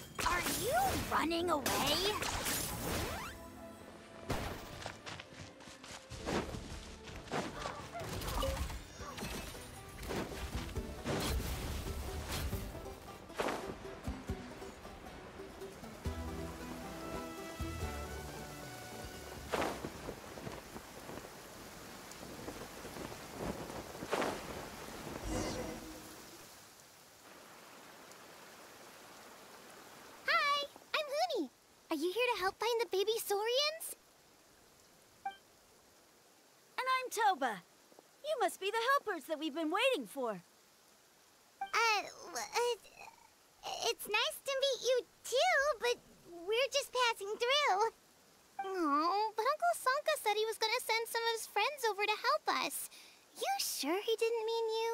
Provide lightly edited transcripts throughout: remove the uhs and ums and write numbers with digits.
Are you running away? Are you here to help find the baby Saurians? And I'm Toba. You must be the helpers that we've been waiting for. It's nice to meet you too, but we're just passing through. Oh, but Uncle Sanka said he was gonna send some of his friends over to help us. You sure he didn't mean you?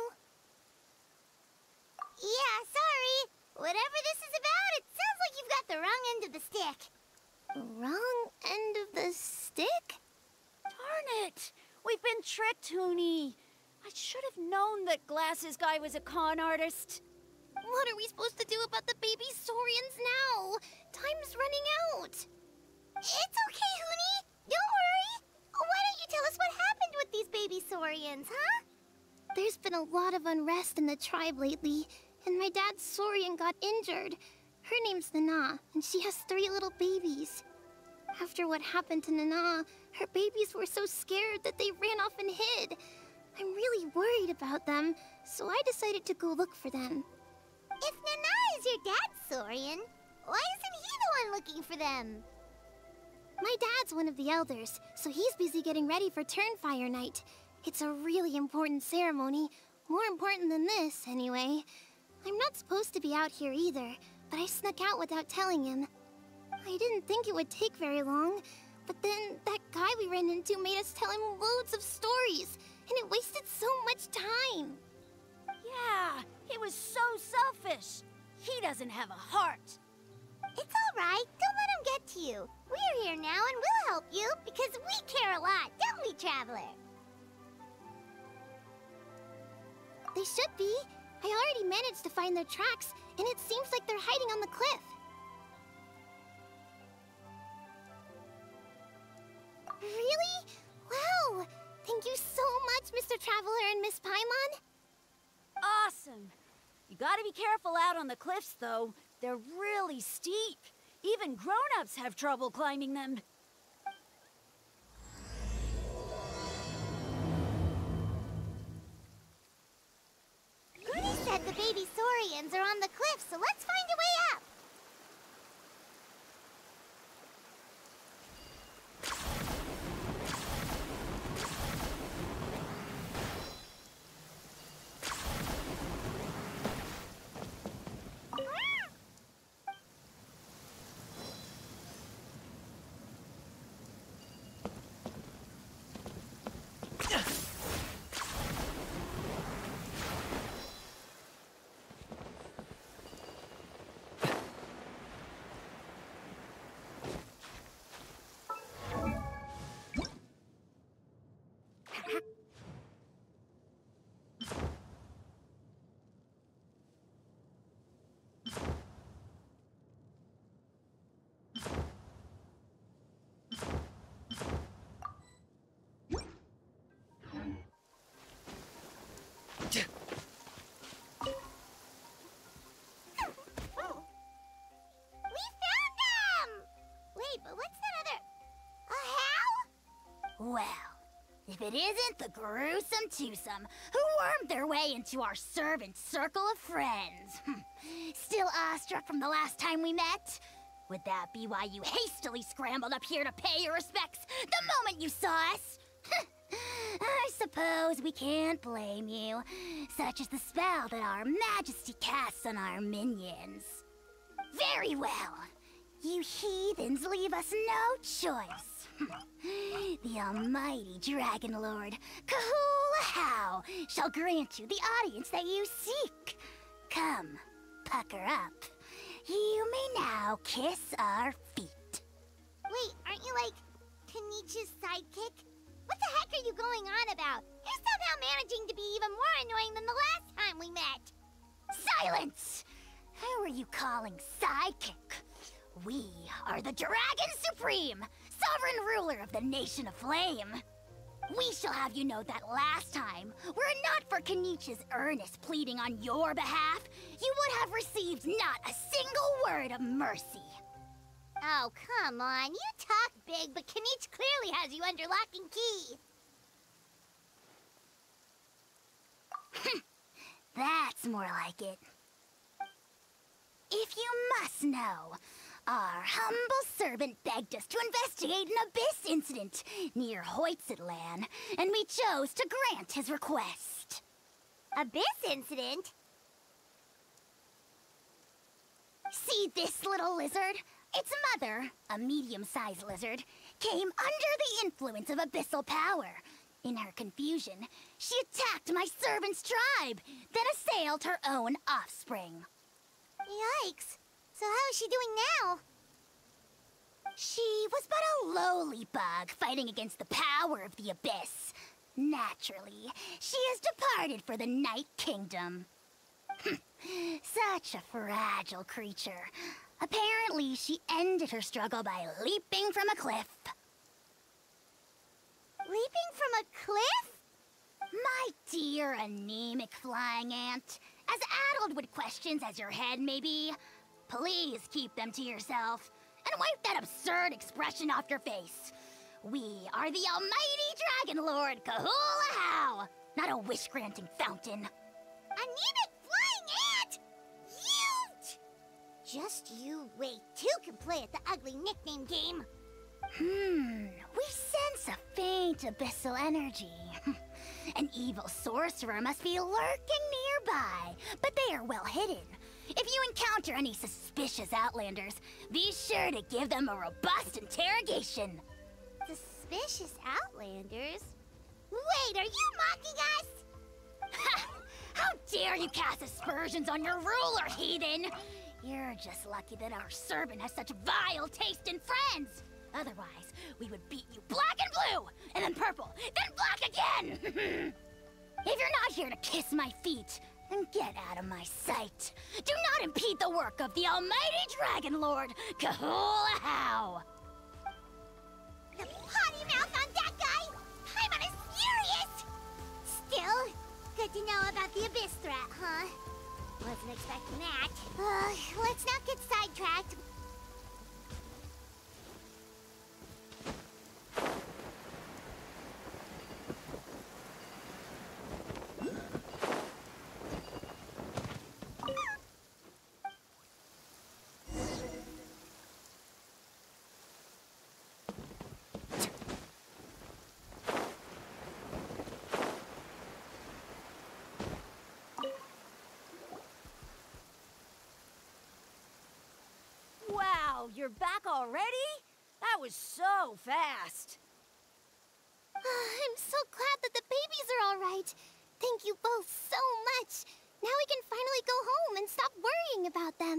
Yeah, sorry. Whatever this is about, it sounds like you've got the wrong end of the stick. Wrong end of the stick? Darn it! We've been tricked, Hoonie. I should have known that Glasses Guy was a con artist. What are we supposed to do about the baby Saurians now? Time's running out. It's okay, Hoonie. Don't worry. Why don't you tell us what happened with these baby Saurians, huh? There's been a lot of unrest in the tribe lately. And my dad's Saurian got injured. Her name's Nana, and she has 3 little babies. After what happened to Nana, her babies were so scared that they ran off and hid. I'm really worried about them, so I decided to go look for them. If Nana is your dad's Saurian, why isn't he the one looking for them? My dad's one of the elders, so he's busy getting ready for Turnfire Night. It's a really important ceremony, more important than this, anyway. I'm not supposed to be out here either, but I snuck out without telling him. I didn't think it would take very long, but then that guy we ran into made us tell him loads of stories, and it wasted so much time. Yeah, he was so selfish. He doesn't have a heart. It's all right. Don't let him get to you. We're here now, and we'll help you, because we care a lot, don't we, Traveler? They should be. I already managed to find their tracks, and it seems like they're hiding on the cliff. Really? Wow! Thank you so much, Mr. Traveler and Miss Paimon. Awesome! You gotta be careful out on the cliffs, though. They're really steep. Even grown-ups have trouble climbing them. The baby Saurians are on the cliff, so let's find a way up! Well, if it isn't the gruesome twosome who wormed their way into our servant circle of friends. Still awestruck from the last time we met? Would that be why you hastily scrambled up here to pay your respects the moment you saw us? I suppose we can't blame you. Such is the spell that our majesty casts on our minions. Very well. You heathens leave us no choice. The almighty Dragon Lord, Kahula How, shall grant you the audience that you seek. Come, pucker up. You may now kiss our feet. Wait, aren't you like Kinich's sidekick? What the heck are you going on about? You're somehow managing to be even more annoying than the last time we met. Silence! Who are you calling sidekick? We are the Dragon Supreme, sovereign ruler of the Nation of Flame. We shall have you know that last time, were it not for Kinich's earnest pleading on your behalf, you would have received not a single word of mercy. Oh, come on. You talk big, but Kinich clearly has you under lock and key. That's more like it. If you must know, our humble servant begged us to investigate an abyss incident near Hoitzitlan, and we chose to grant his request. Abyss incident? See this little lizard? Its mother, a medium-sized lizard, came under the influence of abyssal power. In her confusion, she attacked my servant's tribe, then assailed her own offspring. Yikes! So how is she doing now? She was but a lowly bug fighting against the power of the abyss. Naturally, she has departed for the Night Kingdom. Such a fragile creature. Apparently, she ended her struggle by leaping from a cliff. Leaping from a cliff? My dear anemic flying ant, as addled with questions as your head may be, please keep them to yourself and wipe that absurd expression off your face. We are the almighty Dragon Lord Kahula How, not a wish-granting fountain. Anemic flying ant! Just you wait, two can play at the ugly nickname game. We sense a faint abyssal energy. An evil sorcerer must be lurking nearby, but they are well hidden. If you encounter any suspicious outlanders, be sure to give them a robust interrogation. Suspicious outlanders? Wait, are you mocking us? Ha! How dare you cast aspersions on your ruler, heathen! You're just lucky that our servant has such vile taste in friends! Otherwise, we would beat you black and blue, and then purple, then black again! If you're not here to kiss my feet, then get out of my sight. Do not impede the work of the almighty Dragon Lord, Kahula How! The potty mouth on that guy! Paimon is furious! Still, good to know about the abyss threat, huh? Wasn't expecting that. Let's not get sidetracked. You're back already? That was so fast. I'm so glad that the babies are all right. Thank you both so much. Now we can finally go home and stop worrying about them.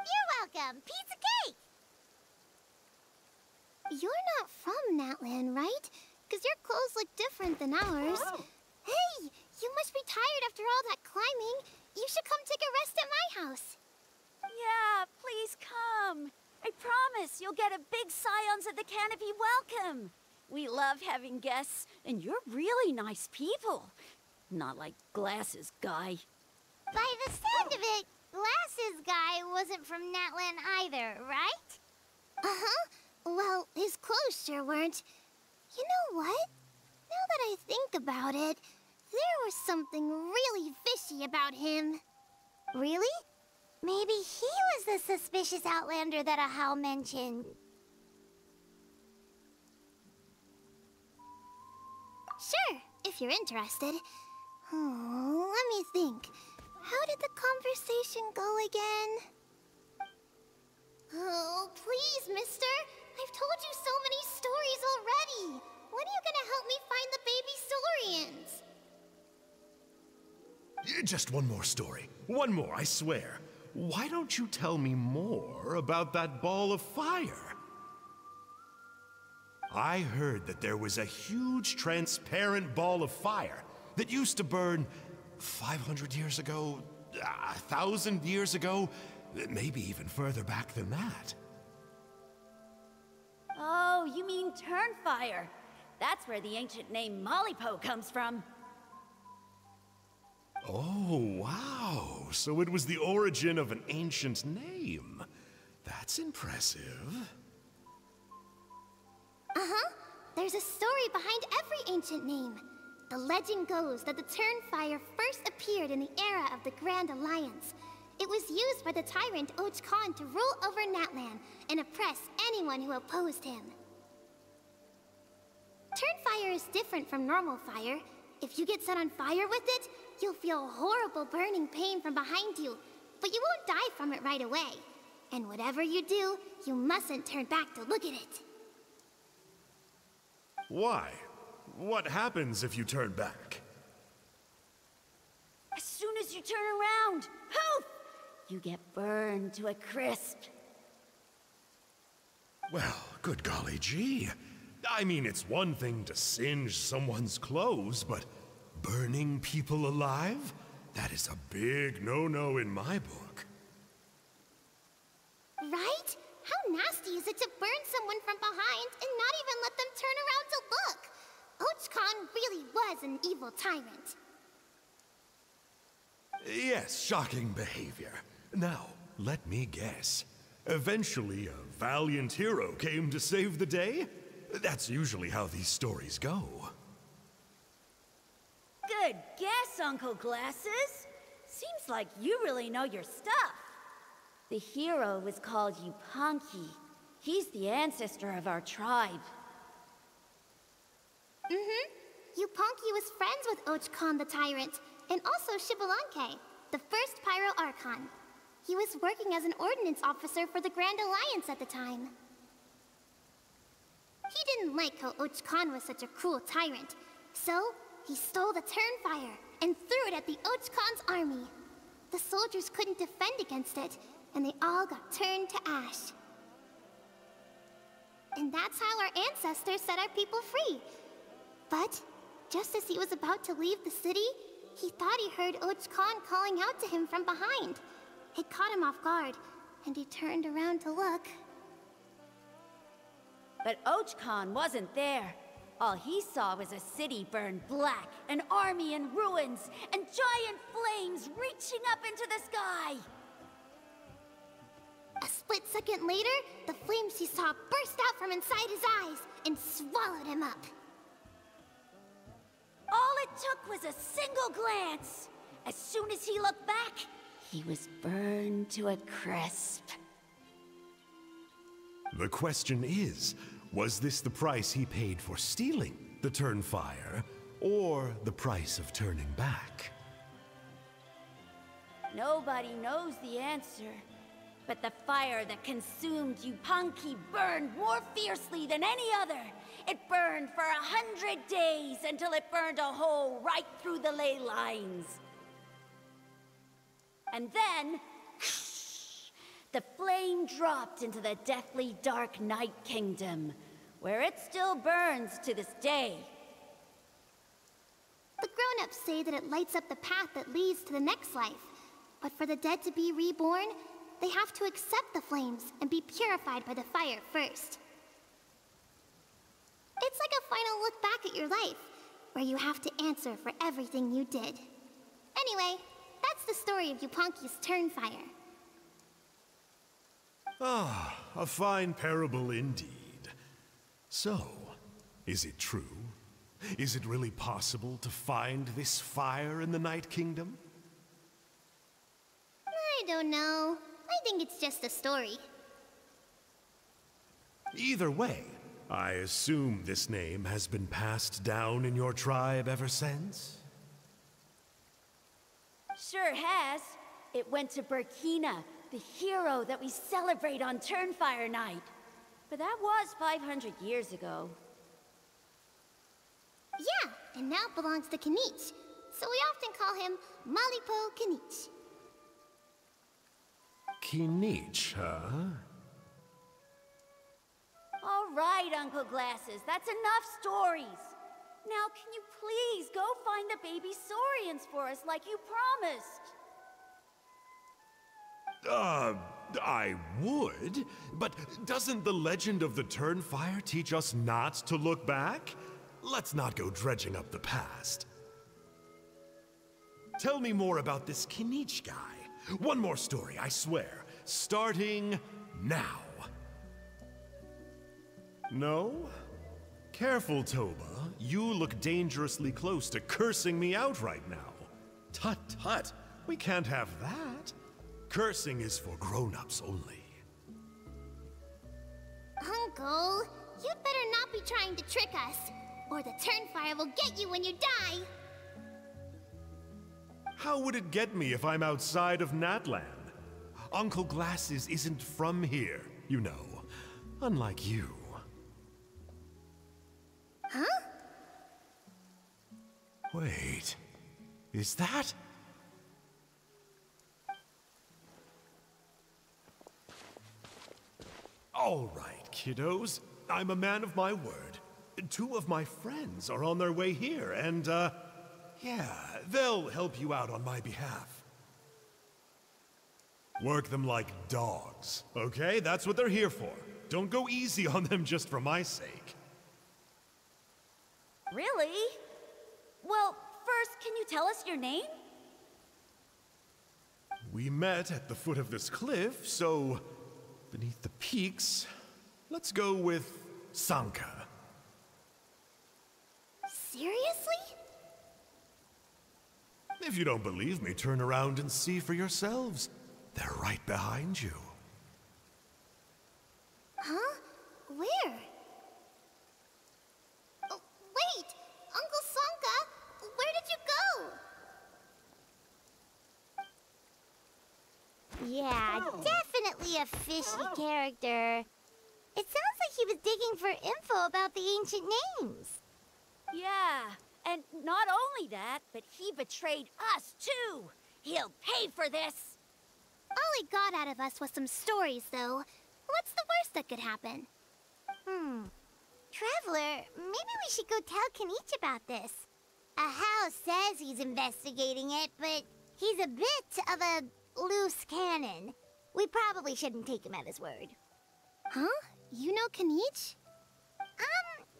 You're welcome. Piece of cake. You're not from Natlan, right? Because your clothes look different than ours. Oh. Hey, you must be tired after all that climbing. You should come take a rest at my house. Yeah, please come. I promise you'll get a big Scions of the Canopy welcome. We love having guests, and you're really nice people. Not like Glasses Guy. By the sound of it, Glasses Guy wasn't from Natlan either, right? Well, his clothes sure weren't. You know what? Now that I think about it, there was something really fishy about him. Really? Maybe he was the suspicious outlander that Ahau mentioned. Sure, if you're interested. Oh, let me think. How did the conversation go again? Oh, please, mister. I've told you so many stories already. When are you gonna help me find the baby Saurians? Just one more story. One more, I swear. Why don't you tell me more about that ball of fire? I heard that there was a huge transparent ball of fire that used to burn 500 years ago, 1,000 years ago, maybe even further back than that. Oh, you mean Turnfire. That's where the ancient name Malipo comes from. Oh, wow. So it was the origin of an ancient name. That's impressive. Uh-huh. There's a story behind every ancient name. The legend goes that the Turnfire first appeared in the era of the Grand Alliance. It was used by the tyrant Ochkan to rule over Natlan and oppress anyone who opposed him. Turnfire is different from normal fire. If you get set on fire with it, you'll feel horrible burning pain from behind you, but you won't die from it right away. And whatever you do, you mustn't turn back to look at it. Why? What happens if you turn back? As soon as you turn around, poof! You get burned to a crisp. Well, good golly gee. I mean, it's one thing to singe someone's clothes, but burning people alive? That is a big no-no in my book. Right? How nasty is it to burn someone from behind and not even let them turn around to look? Ochkan really was an evil tyrant. Yes, shocking behavior. Now, let me guess. Eventually, a valiant hero came to save the day? That's usually how these stories go. Good guess, Uncle Glasses. Seems like you really know your stuff. The hero was called Yupanqui. He's the ancestor of our tribe. Mm-hmm. Yupanqui was friends with Ochkan the Tyrant, and also Shibalanke, the first Pyro Archon. He was working as an ordnance officer for the Grand Alliance at the time. He didn't like how Ochkan was such a cruel tyrant, so he stole the Turnfire and threw it at the Ochkan's army. The soldiers couldn't defend against it, and they all got turned to ash. And that's how our ancestors set our people free. But just as he was about to leave the city, he thought he heard Ochkan calling out to him from behind. It caught him off guard, and he turned around to look. But Ochkan wasn't there. All he saw was a city burned black, an army in ruins, and giant flames reaching up into the sky. A split second later, the flames he saw burst out from inside his eyes and swallowed him up. All it took was a single glance. As soon as he looked back, he was burned to a crisp. The question is, was this the price he paid for stealing the Turnfire, or the price of turning back? Nobody knows the answer, but the fire that consumed Yupanqui burned more fiercely than any other. It burned for 100 days until it burned a hole right through the ley lines. And then, the flame dropped into the deathly dark Night Kingdom, where it still burns to this day. The grown-ups say that it lights up the path that leads to the next life, but for the dead to be reborn, they have to accept the flames and be purified by the fire first. It's like a final look back at your life, where you have to answer for everything you did. Anyway, that's the story of Yupanqui's Turnfire. Ah, a fine parable indeed. So, is it true? Is it really possible to find this fire in the Night Kingdom? I don't know. I think it's just a story. Either way, I assume this name has been passed down in your tribe ever since? Sure has. It went to Burquina, the hero that we celebrate on Turnfire Night. But that was 500 years ago. Yeah, and now it belongs to Kinich. So we often call him Malipo Kinich. Kinich, huh? All right, Uncle Glasses, that's enough stories. Now can you please go find the baby Saurians for us like you promised? I would, but doesn't the legend of the Turnfire teach us not to look back? Let's not go dredging up the past. Tell me more about this Kinich guy. One more story, I swear. Starting now. No? Careful, Toba. You look dangerously close to cursing me out right now. Tut tut, we can't have that. Cursing is for grown-ups only. Uncle, you'd better not be trying to trick us, or the Turnfire will get you when you die. How would it get me if I'm outside of Natlan? Uncle Glasses isn't from here, you know, unlike you. Huh? Wait, is that? All right, kiddos. I'm a man of my word. Two of my friends are on their way here, and, yeah, they'll help you out on my behalf. Work them like dogs, okay? That's what they're here for. Don't go easy on them just for my sake. Really? Well, first, can you tell us your name? We met at the foot of this cliff, so... beneath the peaks, let's go with Sanka. Seriously? If you don't believe me, turn around and see for yourselves. They're right behind you. Huh? Where? Oh, wait! Uncle Sanka, where did you go? Yeah, oh. Definitely a fishy character. It sounds like he was digging for info about the ancient names. Yeah, and not only that, but he betrayed us too. He'll pay for this. All he got out of us was some stories, though. What's the worst that could happen? Traveler, maybe we should go tell Kinich about this. Ajaw says he's investigating it, but he's a bit of a loose cannon. We probably shouldn't take him at his word. Huh? You know Kinich?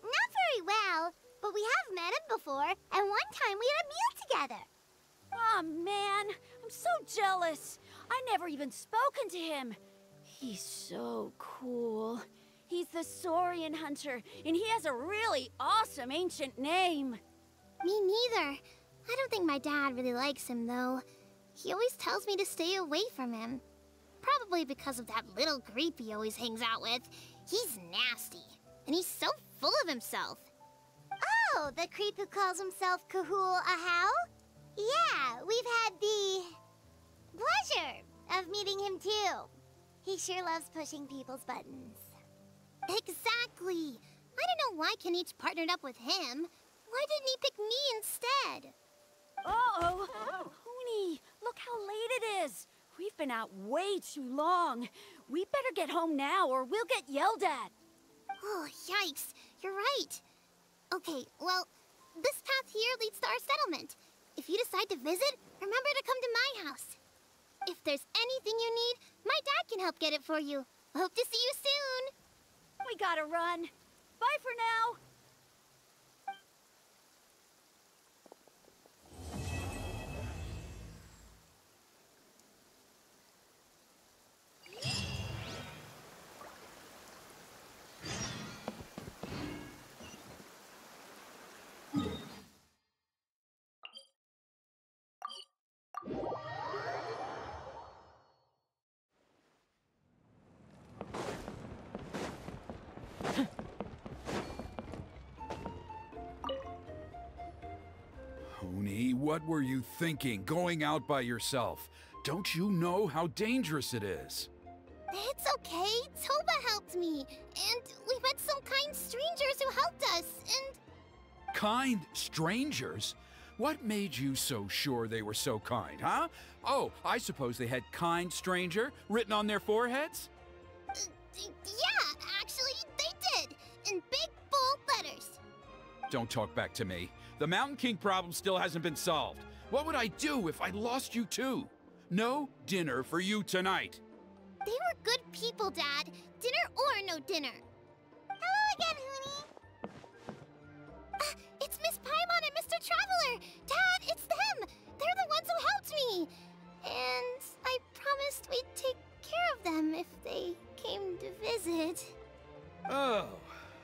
Not very well, but we have met him before, and one time we had a meal together. Aw, man, I'm so jealous. I never even spoken to him. He's so cool. He's the Saurian hunter, and he has a really awesome ancient name. Me neither. I don't think my dad really likes him, though. He always tells me to stay away from him. Probably because of that little creep he always hangs out with. He's nasty, and he's so full of himself. Oh, the creep who calls himself Kahula How? Yeah, we've had the pleasure of meeting him too. He sure loves pushing people's buttons. Exactly. I don't know why Kinich partnered up with him. Why didn't he pick me instead? Uh-oh. Hoonie, look how late it is. We've been out way too long. We better get home now or we'll get yelled at. Oh, yikes. You're right. Okay, well, this path here leads to our settlement. If you decide to visit, remember to come to my house. If there's anything you need, my dad can help get it for you. Hope to see you soon. We gotta run. Bye for now. Hoonie, what were you thinking, going out by yourself? Don't you know how dangerous it is? It's okay. Toba helped me, and we met some kind strangers who helped us, and... Kind strangers? What made you so sure they were so kind, huh? Oh, I suppose they had "kind stranger" written on their foreheads? Yeah, actually, they did, in big, bold letters. Don't talk back to me. The Mountain King problem still hasn't been solved. What would I do if I lost you too? No dinner for you tonight. They were good people, Dad. Dinner or no dinner. Hello again, Hoonie. It's Miss Paimon and Mr. Traveler. Dad, it's them. They're the ones who helped me. And I promised we'd take care of them if they came to visit. Oh,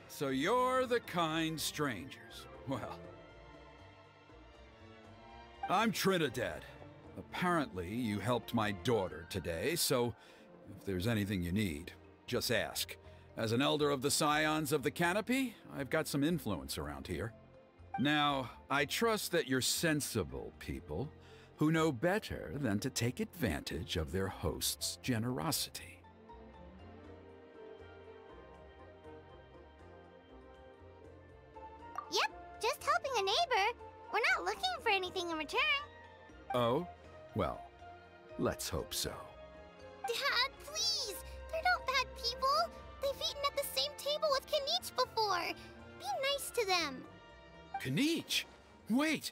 so you're the kind strangers. Well, I'm Trinidad. Apparently, you helped my daughter today, so if there's anything you need, just ask. As an elder of the Scions of the Canopy, I've got some influence around here. Now, I trust that you're sensible people who know better than to take advantage of their host's generosity. Yep, just helping a neighbor. We're not looking for anything in return. Oh? Well, let's hope so. Dad, please! They're not bad people! They've eaten at the same table with Kinich before! Be nice to them! Kinich? Wait!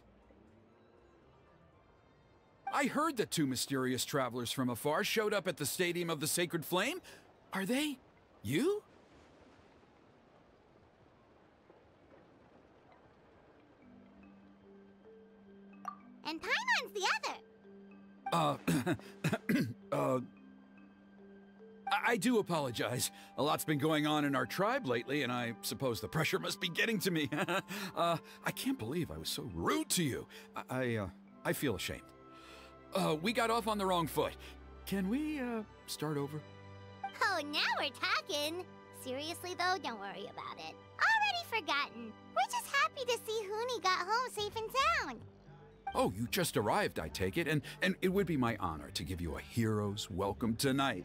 I heard that two mysterious travelers from afar showed up at the Stadium of the Sacred Flame. Are they... you? And Paimon's the other! I do apologize. A lot's been going on in our tribe lately, and I suppose the pressure must be getting to me. I can't believe I was so rude to you. I feel ashamed. We got off on the wrong foot. Can we, start over? Oh, now we're talking! Seriously, though, don't worry about it. Already forgotten. We're just happy to see Hoonie got home safe in town. Oh, you just arrived, I take it, and it would be my honor to give you a hero's welcome tonight.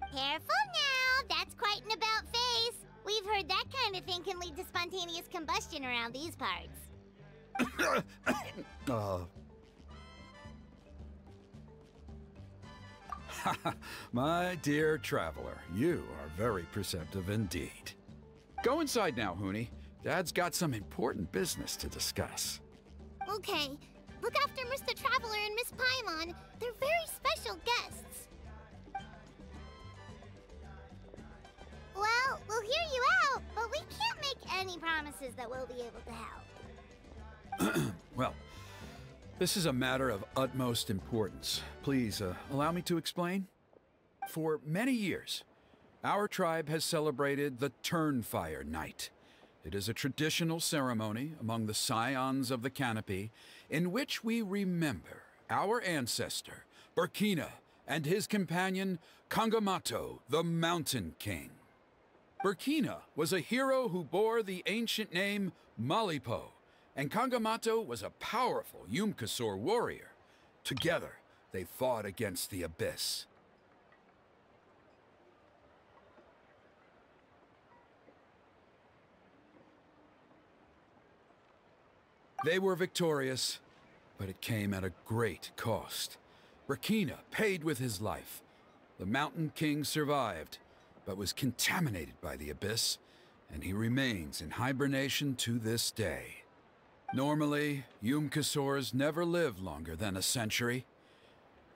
Careful now! That's quite an about-face! We've heard that kind of thing can lead to spontaneous combustion around these parts. My dear traveler, you are very perceptive indeed. Go inside now, Hoonie. Dad's got some important business to discuss. Okay. Look after Mr. Traveler and Miss Paimon. They're very special guests. Well, we'll hear you out, but we can't make any promises that we'll be able to help. Well, this is a matter of utmost importance. Please, allow me to explain. For many years, our tribe has celebrated the Turnfire Night. It is a traditional ceremony among the Scions of the Canopy in which we remember our ancestor, Burquina, and his companion, Kangamato, the Mountain King. Burquina was a hero who bore the ancient name Malipo, and Kangamato was a powerful Yumkasaur warrior. Together, they fought against the Abyss. They were victorious, but it came at a great cost. Burquina paid with his life. The Mountain King survived, but was contaminated by the Abyss, and he remains in hibernation to this day. Normally, Yumkasaurs never live longer than a century.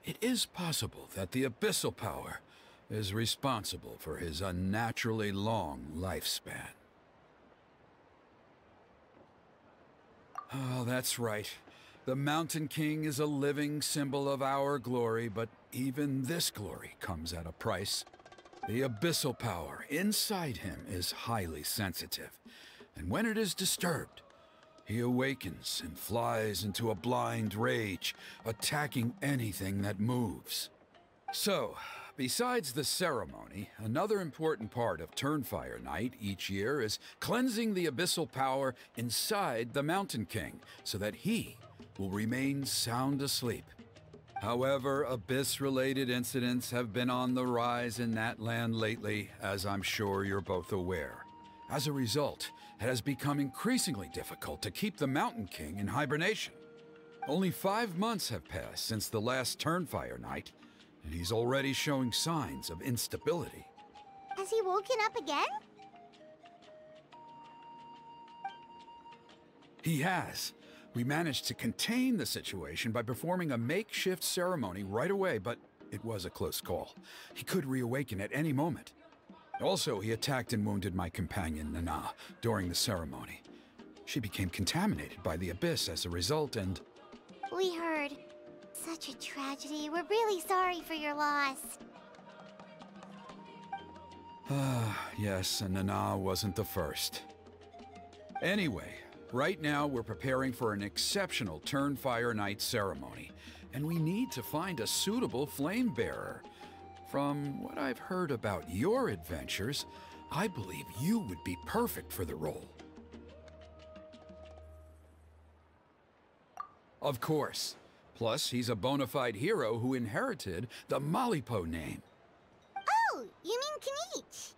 It is possible that the abyssal power is responsible for his unnaturally long lifespan. Oh, that's right. The Mountain King is a living symbol of our glory, but even this glory comes at a price. The abyssal power inside him is highly sensitive, and when it is disturbed, he awakens and flies into a blind rage, attacking anything that moves. So, besides the ceremony, another important part of Turnfire Night each year is cleansing the abyssal power inside the Mountain King, so that he will remain sound asleep. However, abyss-related incidents have been on the rise in Natlan lately, as I'm sure you're both aware. As a result, it has become increasingly difficult to keep the Mountain King in hibernation. Only 5 months have passed since the last Turnfire Night, and he's already showing signs of instability. Has he woken up again? He has. We managed to contain the situation by performing a makeshift ceremony right away, but it was a close call. He could reawaken at any moment. Also, he attacked and wounded my companion, Nana, during the ceremony. She became contaminated by the Abyss as a result, and... We heard. Such a tragedy. We're really sorry for your loss. Yes, and Nana wasn't the first. Anyway, right now we're preparing for an exceptional Turnfire Night ceremony, and we need to find a suitable flame-bearer. From what I've heard about your adventures, I believe you would be perfect for the role. Of course. Plus, he's a bona fide hero who inherited the Malipo name. Oh, you mean Kinich?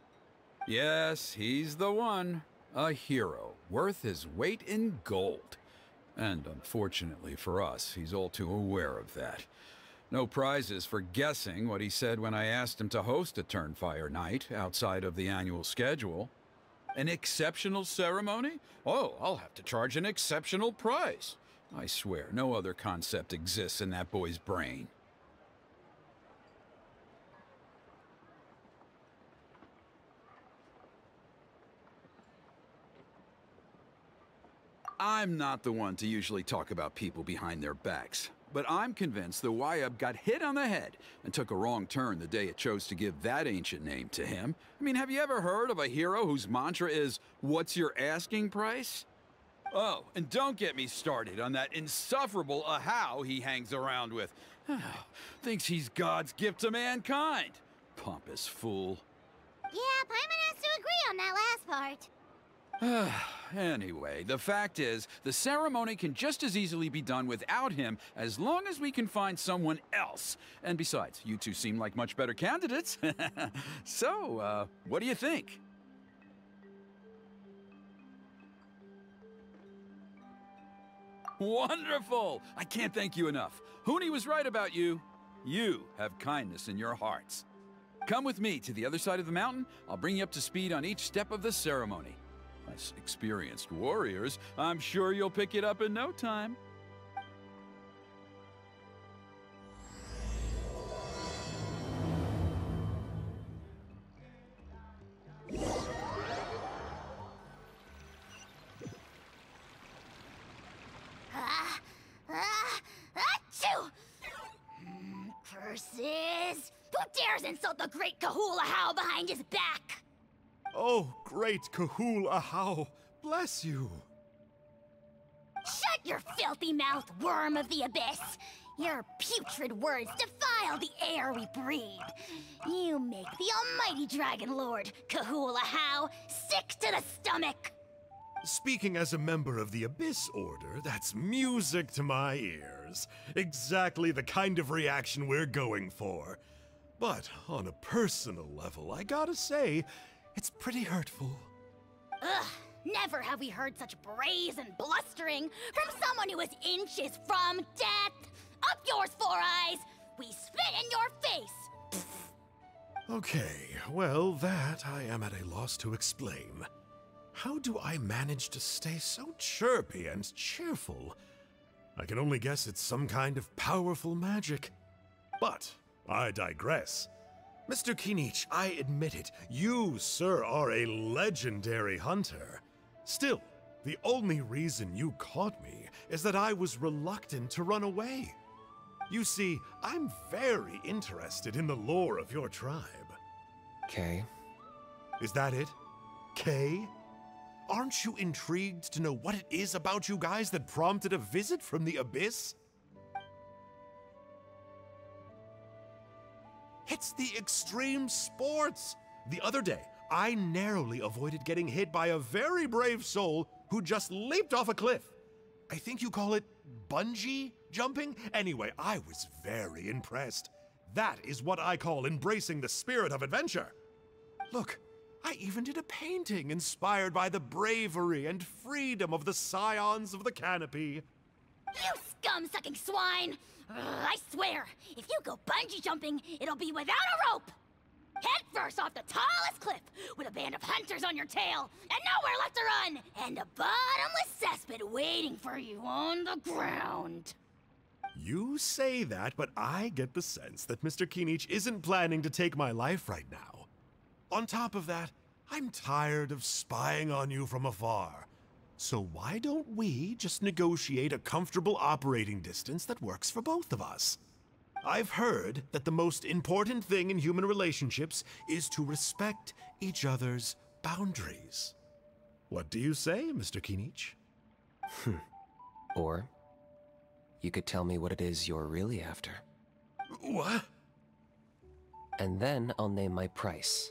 Yes, he's the one. A hero worth his weight in gold. And unfortunately for us, he's all too aware of that. No prizes for guessing what he said when I asked him to host a Turnfire Night outside of the annual schedule. An exceptional ceremony? Oh, I'll have to charge an exceptional price. I swear, no other concept exists in that boy's brain. I'm not the one to usually talk about people behind their backs, but I'm convinced the Wyab got hit on the head and took a wrong turn the day it chose to give that ancient name to him. I mean, have you ever heard of a hero whose mantra is, "What's your asking price?" Oh, and don't get me started on that insufferable Ajaw he hangs around with. Thinks he's God's gift to mankind. Pompous fool. Yeah, Paimon has to agree on that last part. Anyway, the fact is, the ceremony can just as easily be done without him as long as we can find someone else. And besides, you two seem like much better candidates. So, what do you think? Wonderful! I can't thank you enough. Hoonie was right about you. You have kindness in your hearts. Come with me to the other side of the mountain. I'll bring you up to speed on each step of the ceremony. As experienced warriors, I'm sure you'll pick it up in no time. The great Kahula How behind his back! Oh, great Kahula How, bless you! Shut your filthy mouth, worm of the abyss! Your putrid words defile the air we breathe! You make the almighty dragon lord, Kahula How, sick to the stomach! Speaking as a member of the Abyss Order, that's music to my ears. Exactly the kind of reaction we're going for. But on a personal level, I gotta say, it's pretty hurtful. Ugh, never have we heard such brazen blustering from someone who is inches from death! Up yours, Four Eyes! We spit in your face! Okay, well, that I am at a loss to explain. How do I manage to stay so chirpy and cheerful? I can only guess it's some kind of powerful magic. But I digress. Mr. Kinich, I admit it, you, sir, are a legendary hunter. Still, the only reason you caught me is that I was reluctant to run away. You see, I'm very interested in the lore of your tribe. Kay? Is that it? Kay? Aren't you intrigued to know what it is about you guys that prompted a visit from the Abyss? It's the extreme sports! The other day, I narrowly avoided getting hit by a very brave soul who just leaped off a cliff. I think you call it bungee jumping? Anyway, I was very impressed. That is what I call embracing the spirit of adventure. Look, I even did a painting inspired by the bravery and freedom of the Scions of the Canopy. You scum-sucking swine! I swear, if you go bungee jumping, it'll be without a rope! Head first off the tallest cliff, with a band of hunters on your tail, and nowhere left to run, and a bottomless cesspit waiting for you on the ground. You say that, but I get the sense that Mr. Kinich isn't planning to take my life right now. On top of that, I'm tired of spying on you from afar. So why don't we just negotiate a comfortable operating distance that works for both of us? I've heard that the most important thing in human relationships is to respect each other's boundaries. What do you say, Mr. Kinich? Or you could tell me what it is you're really after. What? And then I'll name my price.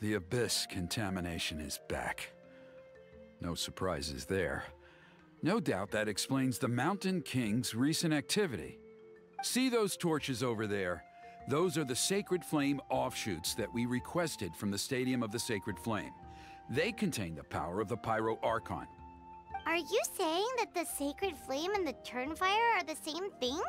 The Abyss contamination is back. No surprises there. No doubt that explains the Mountain King's recent activity. See those torches over there? Those are the Sacred Flame offshoots that we requested from the Stadium of the Sacred Flame. They contain the power of the Pyro Archon. Are you saying that the Sacred Flame and the Turnfire are the same thing?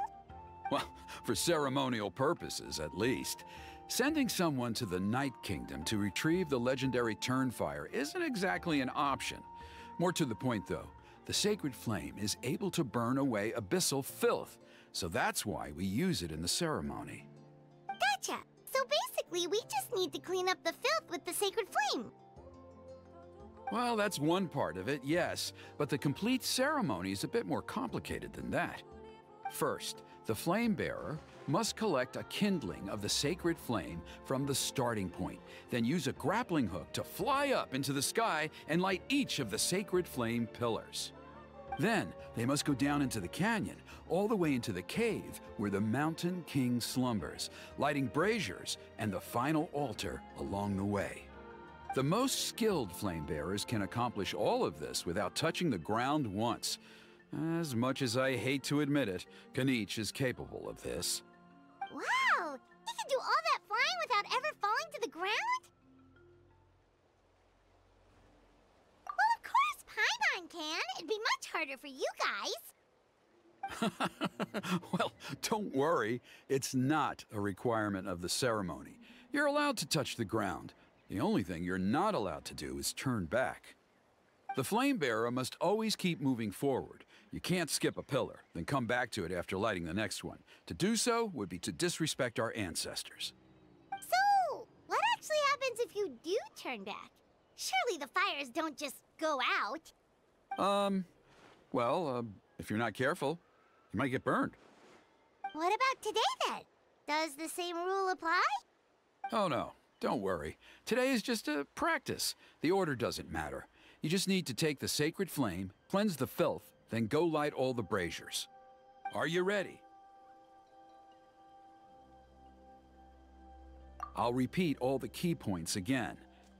Well, for ceremonial purposes, at least. Sending someone to the Night Kingdom to retrieve the legendary Turnfire isn't exactly an option. More to the point, though, the Sacred Flame is able to burn away abyssal filth, so that's why we use it in the ceremony. Gotcha! So basically, we just need to clean up the filth with the Sacred Flame. Well, that's one part of it, yes, but the complete ceremony is a bit more complicated than that. First, the Flame Bearer must collect a kindling of the Sacred Flame from the starting point, then use a grappling hook to fly up into the sky and light each of the Sacred Flame pillars. Then, they must go down into the canyon, all the way into the cave where the Mountain King slumbers, lighting braziers and the final altar along the way. The most skilled Flame Bearers can accomplish all of this without touching the ground once. As much as I hate to admit it, Kinich is capable of this. Wow! You can do all that flying without ever falling to the ground? Well, of course Paimon can. It'd be much harder for you guys. Well, don't worry. It's not a requirement of the ceremony. You're allowed to touch the ground. The only thing you're not allowed to do is turn back. The Flame Bearer must always keep moving forward. You can't skip a pillar, then come back to it after lighting the next one. To do so would be to disrespect our ancestors. So, what actually happens if you do turn back? Surely the fires don't just go out. If you're not careful, you might get burned. What about today, then? Does the same rule apply? Oh, no. Don't worry. Today is just a practice. The order doesn't matter. You just need to take the Sacred Flame, cleanse the filth, then go light all the braziers. Are you ready? I'll repeat all the key points again.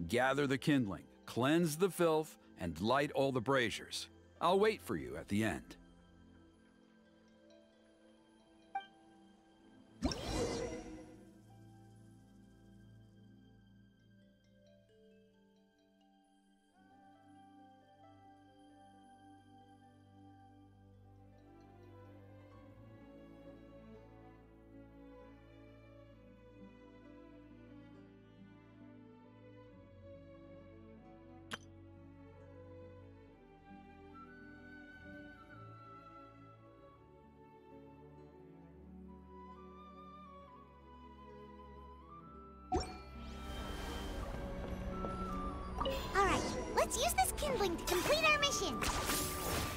Gather the kindling, cleanse the filth, and light all the braziers. I'll wait for you at the end. Let's use this kindling to complete our mission.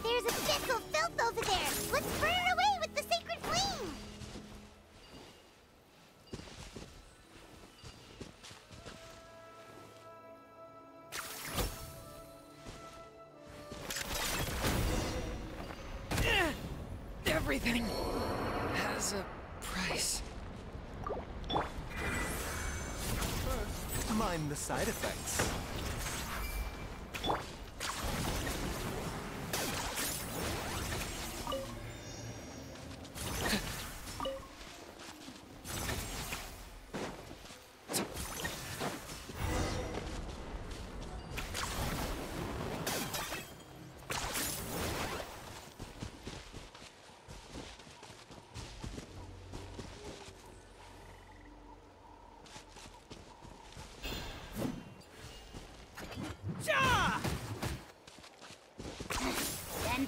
There's a bit of filth over there. Let's burn it away with the Sacred Flame. Everything has a price. First, mind the side effects.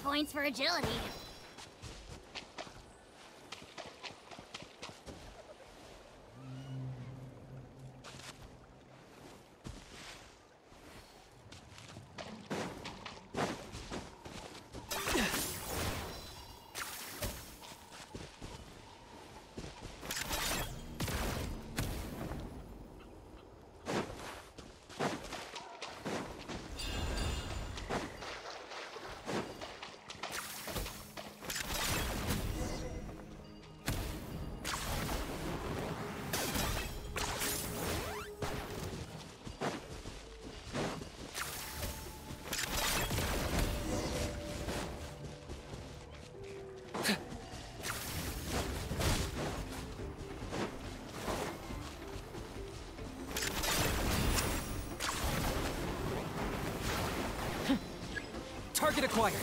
Points for agility. Target acquired.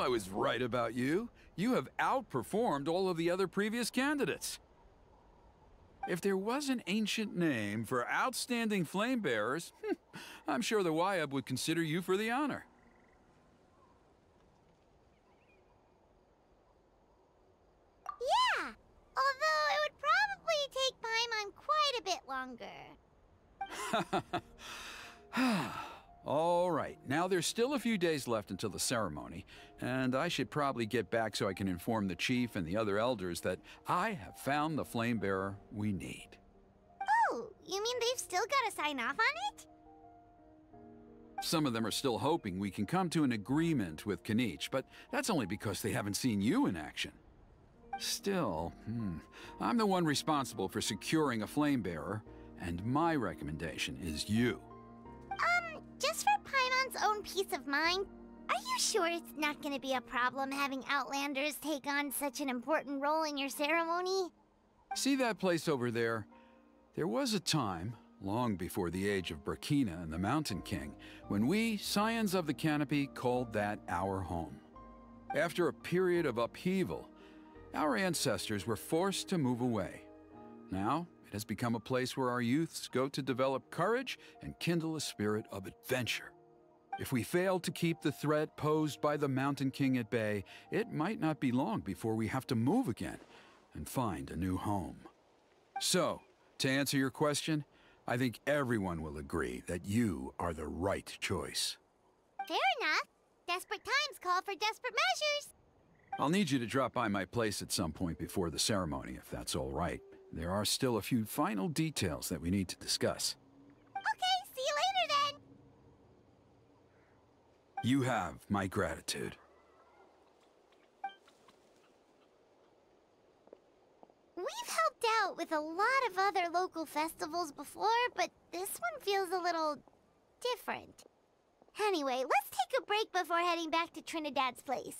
I was right about you. You have outperformed all of the other previous candidates. If there was an ancient name for outstanding flame bearers, I'm sure the YUB would consider you for the honor. Yeah, although it would probably take Paimon quite a bit longer. All right, now there's still a few days left until the ceremony, and I should probably get back so I can inform the chief and the other elders that I have found the flame bearer we need. Oh, you mean they've still got to sign off on it? Some of them are still hoping we can come to an agreement with Kinich, but that's only because they haven't seen you in action. Still, I'm the one responsible for securing a flame bearer, and my recommendation is you. Just for Paimon's own peace of mind, are you sure it's not going to be a problem having Outlanders take on such an important role in your ceremony? See that place over there? There was a time, long before the age of Burquina and the Mountain King, when we, Scions of the Canopy, called that our home. After a period of upheaval, our ancestors were forced to move away. Now, it has become a place where our youths go to develop courage and kindle a spirit of adventure. If we fail to keep the threat posed by the Mountain King at bay, it might not be long before we have to move again and find a new home. So, to answer your question, I think everyone will agree that you are the right choice. Fair enough. Desperate times call for desperate measures. I'll need you to drop by my place at some point before the ceremony, if that's all right. There are still a few final details that we need to discuss. Okay, see you later then! You have my gratitude. We've helped out with a lot of other local festivals before, but this one feels a little different. Anyway, let's take a break before heading back to Trinidad's place.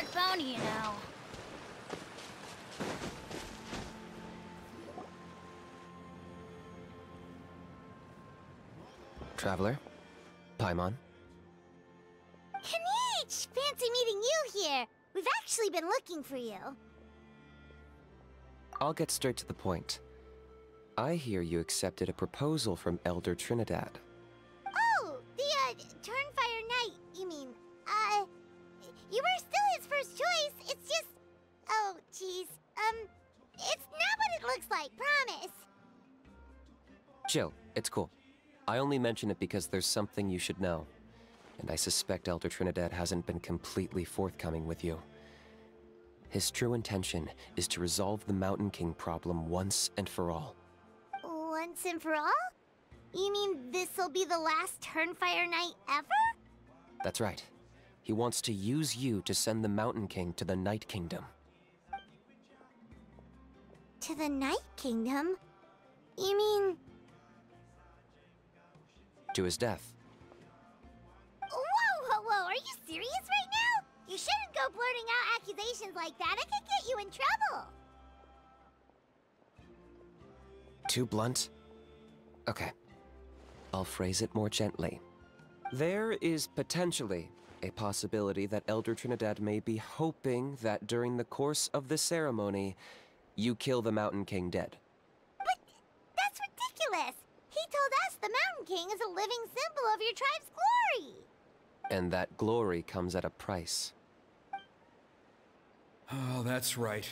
exotic bounty, you know. Traveler? Paimon? Kinich! Fancy meeting you here! We've actually been looking for you. I'll get straight to the point. I hear you accepted a proposal from Elder Trinidad. Oh, the Turnfire Night, you mean. You were still his first choice, it's just... Oh, jeez. It's not what it looks like, promise. Chill, it's cool. I only mention it because there's something you should know. And I suspect Elder Trinidad hasn't been completely forthcoming with you. His true intention is to resolve the Mountain King problem once and for all. Once and for all? You mean this'll be the last Turnfire Night ever? That's right. He wants to use you to send the Mountain King to the Night Kingdom. To the Night Kingdom? You mean... to his death. Whoa, are you serious right now? You shouldn't go blurting out accusations like that. It could get you in trouble. Too blunt? Okay. I'll phrase it more gently. There is potentially a possibility that Elder Trinidad may be hoping that during the course of the ceremony, you kill the Mountain King dead. But that's ridiculous! He told us the Mountain King is a living symbol of your tribe's glory! And that glory comes at a price. Oh, that's right.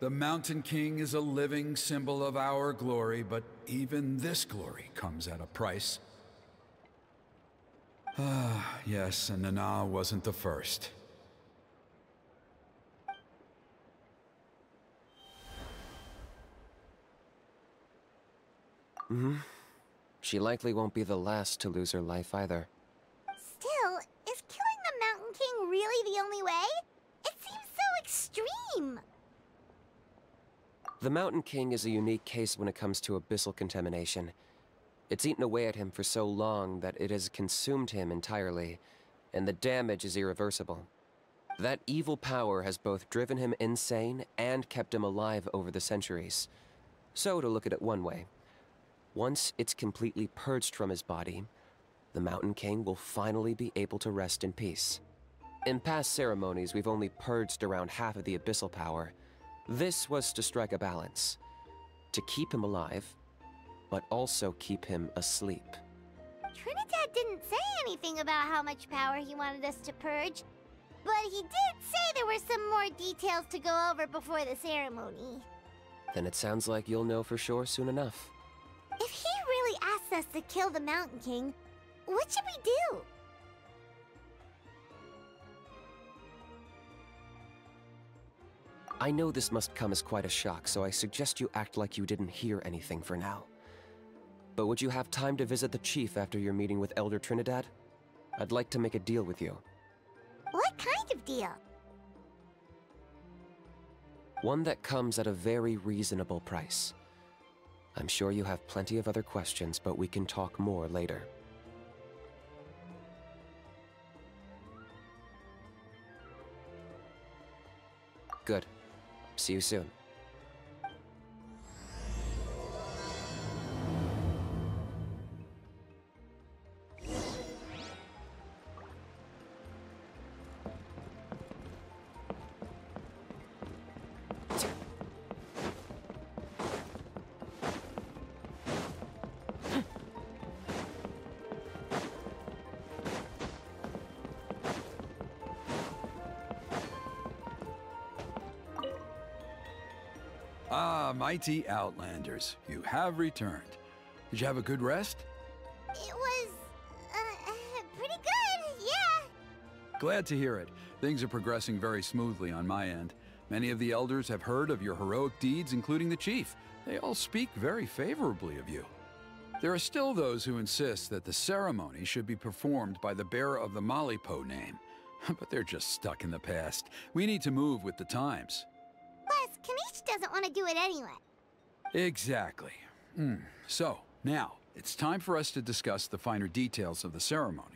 The Mountain King is a living symbol of our glory, but even this glory comes at a price. Ah, yes, and Nana wasn't the first. Mm-hmm. She likely won't be the last to lose her life either. Still, is killing the Mountain King really the only way? It seems so extreme! The Mountain King is a unique case when it comes to abyssal contamination. It's eaten away at him for so long that it has consumed him entirely, and the damage is irreversible. That evil power has both driven him insane and kept him alive over the centuries. So, to look at it one way, once it's completely purged from his body, the Mountain King will finally be able to rest in peace. In past ceremonies, we've only purged around half of the abyssal power. This was to strike a balance, to keep him alive, but also keep him asleep. Trinidad didn't say anything about how much power he wanted us to purge, but he did say there were some more details to go over before the ceremony. Then it sounds like you'll know for sure soon enough. If he really asks us to kill the Mountain King, what should we do? I know this must come as quite a shock, so I suggest you act like you didn't hear anything for now. But would you have time to visit the Chief after your meeting with Elder Trinidad? I'd like to make a deal with you. What kind of deal? One that comes at a very reasonable price. I'm sure you have plenty of other questions, but we can talk more later. Good. See you soon. Mighty Outlanders, you have returned. Did you have a good rest? It was... pretty good, yeah. Glad to hear it. Things are progressing very smoothly on my end. Many of the elders have heard of your heroic deeds, including the Chief. They all speak very favorably of you. There are still those who insist that the ceremony should be performed by the bearer of the Malipo name. But they're just stuck in the past. We need to move with the times. Plus, Kinich doesn't want to do it anyway. Exactly. So, now, it's time for us to discuss the finer details of the ceremony.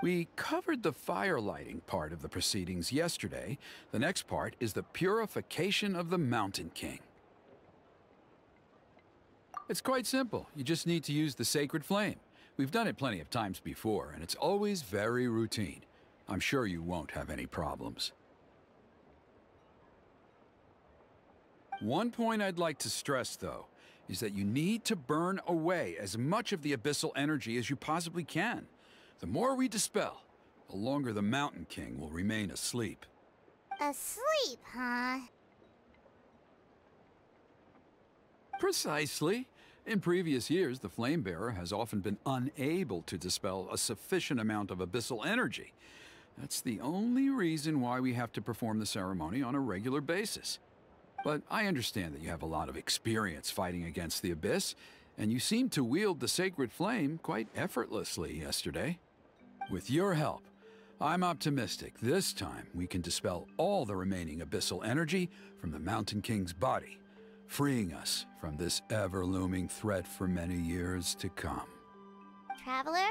We covered the fire lighting part of the proceedings yesterday. The next part is the purification of the Mountain King. It's quite simple. You just need to use the Sacred Flame. We've done it plenty of times before, and it's always very routine. I'm sure you won't have any problems. One point I'd like to stress, though, is that you need to burn away as much of the abyssal energy as you possibly can. The more we dispel, the longer the Mountain King will remain asleep. Asleep, huh? Precisely. In previous years, the Flamebearer has often been unable to dispel a sufficient amount of abyssal energy. That's the only reason why we have to perform the ceremony on a regular basis. But I understand that you have a lot of experience fighting against the Abyss, and you seemed to wield the Sacred Flame quite effortlessly yesterday. With your help, I'm optimistic this time we can dispel all the remaining abyssal energy from the Mountain King's body, freeing us from this ever-looming threat for many years to come. Traveler?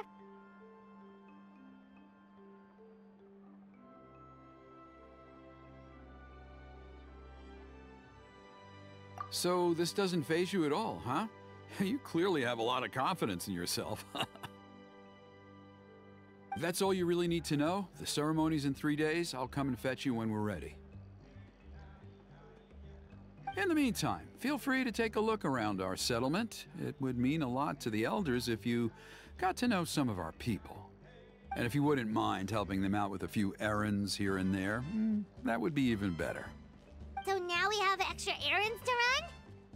So this doesn't faze you at all, huh? You clearly have a lot of confidence in yourself. That's all you really need to know. The ceremony's in 3 days. I'll come and fetch you when we're ready. In the meantime, feel free to take a look around our settlement. It would mean a lot to the elders if you got to know some of our people. And if you wouldn't mind helping them out with a few errands here and there, that would be even better. So now we have extra errands to run?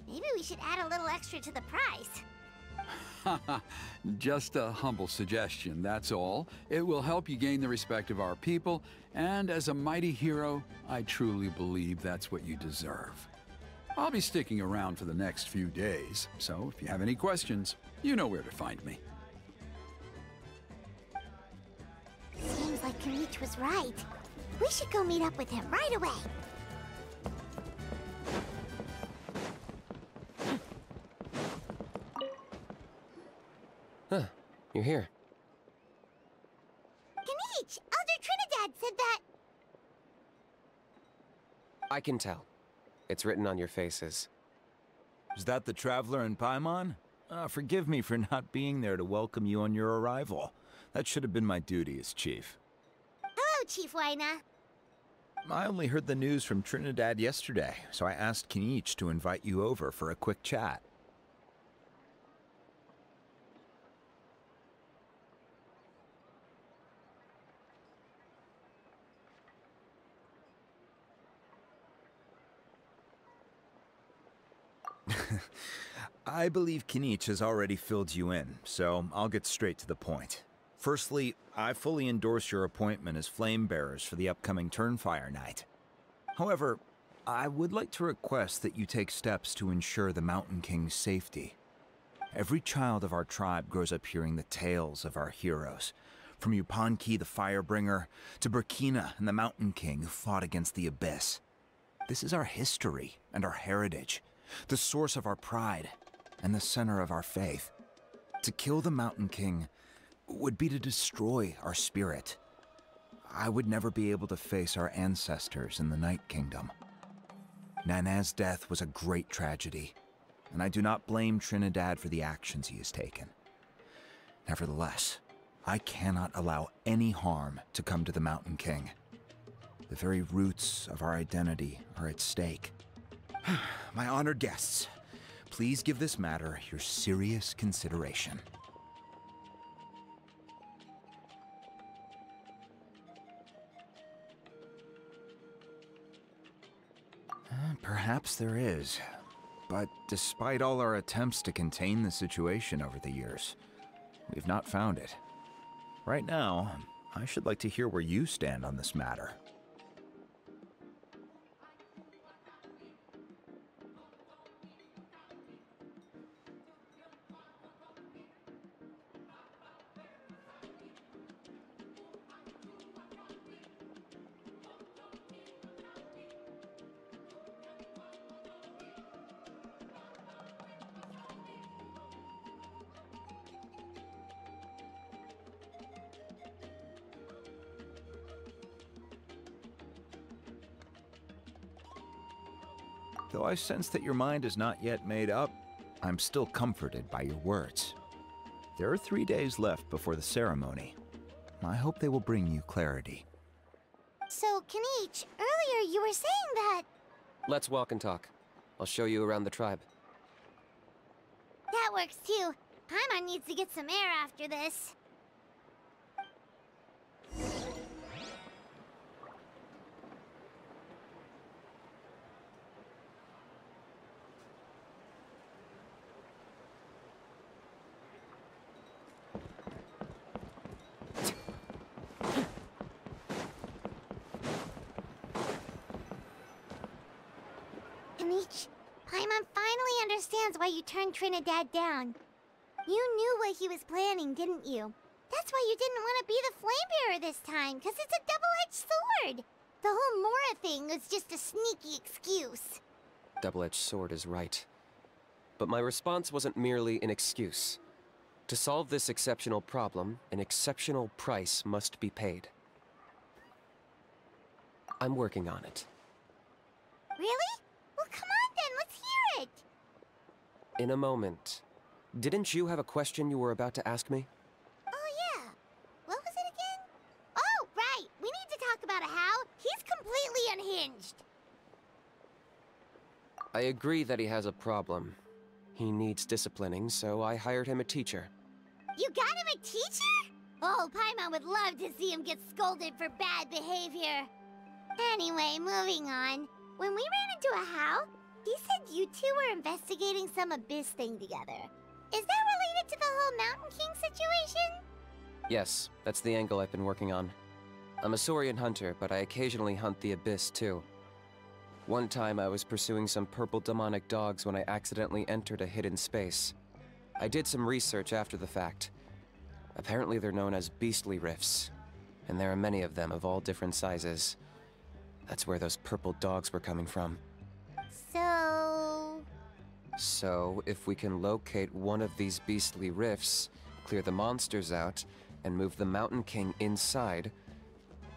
Maybe we should add a little extra to the price. Just a humble suggestion, that's all. It will help you gain the respect of our people, and as a mighty hero, I truly believe that's what you deserve. I'll be sticking around for the next few days, so if you have any questions, you know where to find me. Seems like Kinich was right. We should go meet up with him right away. Huh, you're here. Kinich, Elder Trinidad said that... I can tell. It's written on your faces. Is that the Traveler and Paimon? Forgive me for not being there to welcome you on your arrival. That should have been my duty as Chief. Hello, Chief Wayna. I only heard the news from Trinidad yesterday, so I asked Kinich to invite you over for a quick chat. I believe Kinich has already filled you in, so I'll get straight to the point. Firstly, I fully endorse your appointment as flame bearers for the upcoming Turnfire Night. However, I would like to request that you take steps to ensure the Mountain King's safety. Every child of our tribe grows up hearing the tales of our heroes, from Yupanqui the Firebringer to Burquina and the Mountain King who fought against the Abyss. This is our history and our heritage, the source of our pride, and the center of our faith. To kill the Mountain King would be to destroy our spirit. I would never be able to face our ancestors in the Night Kingdom. Nana's death was a great tragedy, and I do not blame Trinidad for the actions he has taken. Nevertheless, I cannot allow any harm to come to the Mountain King. The very roots of our identity are at stake. My honored guests, please give this matter your serious consideration. Perhaps there is, but despite all our attempts to contain the situation over the years, we've not found it. Right now, I should like to hear where you stand on this matter. Though I sense that your mind is not yet made up, I'm still comforted by your words. There are 3 days left before the ceremony. I hope they will bring you clarity. So, Kinich, earlier you were saying that... Let's walk and talk. I'll show you around the tribe. That works too. Paimon needs to get some air after this. Paimon finally understands why you turned Trinidad down. You knew what he was planning, didn't you? That's why you didn't want to be the Flamebearer this time, because it's a double-edged sword! The whole Mora thing was just a sneaky excuse. Double-edged sword is right. But my response wasn't merely an excuse. To solve this exceptional problem, an exceptional price must be paid. I'm working on it. Really? Well, come on then, let's hear it! In a moment. Didn't you have a question you were about to ask me? Oh, yeah. What was it again? Oh, right! We need to talk about How. He's completely unhinged! I agree that he has a problem. He needs disciplining, so I hired him a teacher. You got him a teacher?! Oh, Paimon would love to see him get scolded for bad behavior. Anyway, moving on. When we ran into How, he said you two were investigating some Abyss thing together. Is that related to the whole Mountain King situation? Yes, that's the angle I've been working on. I'm a Saurian hunter, but I occasionally hunt the Abyss too. One time I was pursuing some purple demonic dogs when I accidentally entered a hidden space. I did some research after the fact. Apparently they're known as beastly rifts, and there are many of them of all different sizes. That's where those purple dogs were coming from. So, if we can locate one of these beastly rifts, clear the monsters out, and move the Mountain King inside,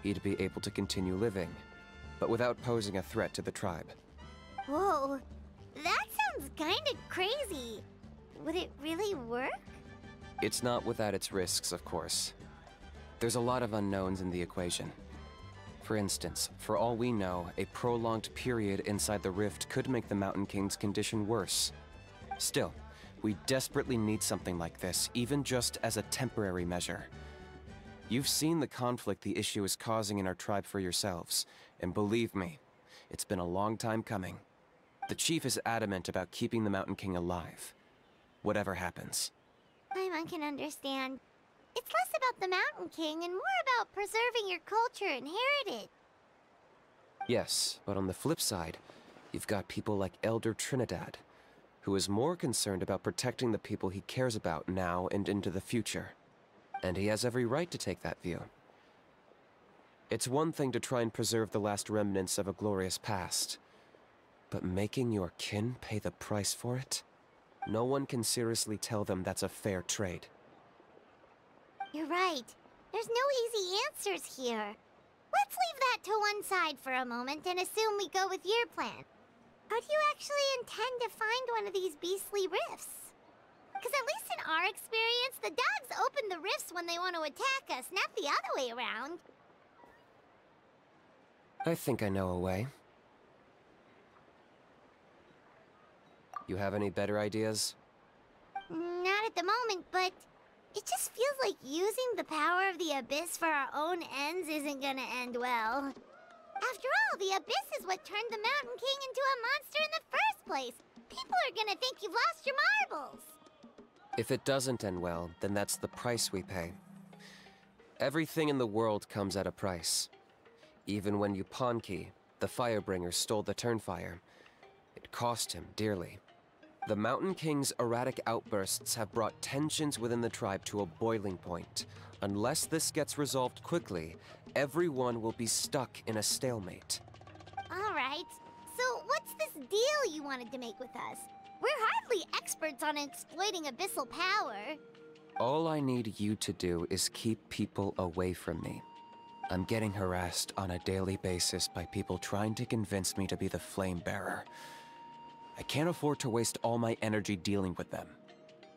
he'd be able to continue living, but without posing a threat to the tribe. Whoa, that sounds kinda crazy. Would it really work? It's not without its risks, of course. There's a lot of unknowns in the equation. For instance, for all we know, a prolonged period inside the rift could make the Mountain King's condition worse. Still, we desperately need something like this, even just as a temporary measure. You've seen the conflict the issue is causing in our tribe for yourselves, and believe me, it's been a long time coming. The Chief is adamant about keeping the Mountain King alive, whatever happens. Paimon can understand. It's less about the Mountain King and more about preserving your culture and heritage. Yes, but on the flip side, you've got people like Elder Trinidad, who is more concerned about protecting the people he cares about now and into the future. And he has every right to take that view. It's one thing to try and preserve the last remnants of a glorious past, but making your kin pay the price for it? No one can seriously tell them that's a fair trade. You're right. There's no easy answers here. Let's leave that to one side for a moment and assume we go with your plan. How do you actually intend to find one of these beastly rifts? Because at least in our experience, the dogs open the rifts when they want to attack us, not the other way around. I think I know a way. You have any better ideas? Not at the moment, but... it just feels like using the power of the Abyss for our own ends isn't gonna end well. After all, the Abyss is what turned the Mountain King into a monster in the first place. People are gonna think you've lost your marbles. If it doesn't end well, then that's the price we pay. Everything in the world comes at a price. Even when Yupanqui, the Firebringer, stole the Turnfire, it cost him dearly. The Mountain King's erratic outbursts have brought tensions within the tribe to a boiling point. Unless this gets resolved quickly, everyone will be stuck in a stalemate. All right. So what's this deal you wanted to make with us? We're hardly experts on exploiting abyssal power. All I need you to do is keep people away from me. I'm getting harassed on a daily basis by people trying to convince me to be the Flamebearer. I can't afford to waste all my energy dealing with them.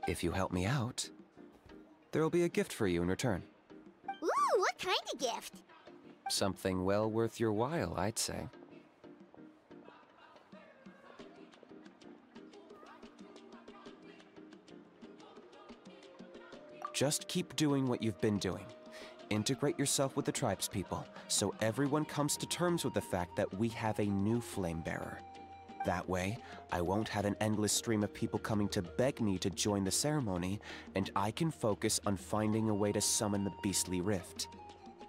If you help me out, there'll be a gift for you in return. Ooh, what kind of gift? Something well worth your while, I'd say. Just keep doing what you've been doing. Integrate yourself with the tribe's people, so everyone comes to terms with the fact that we have a new flamebearer. That way, I won't have an endless stream of people coming to beg me to join the ceremony, and I can focus on finding a way to summon the beastly rift.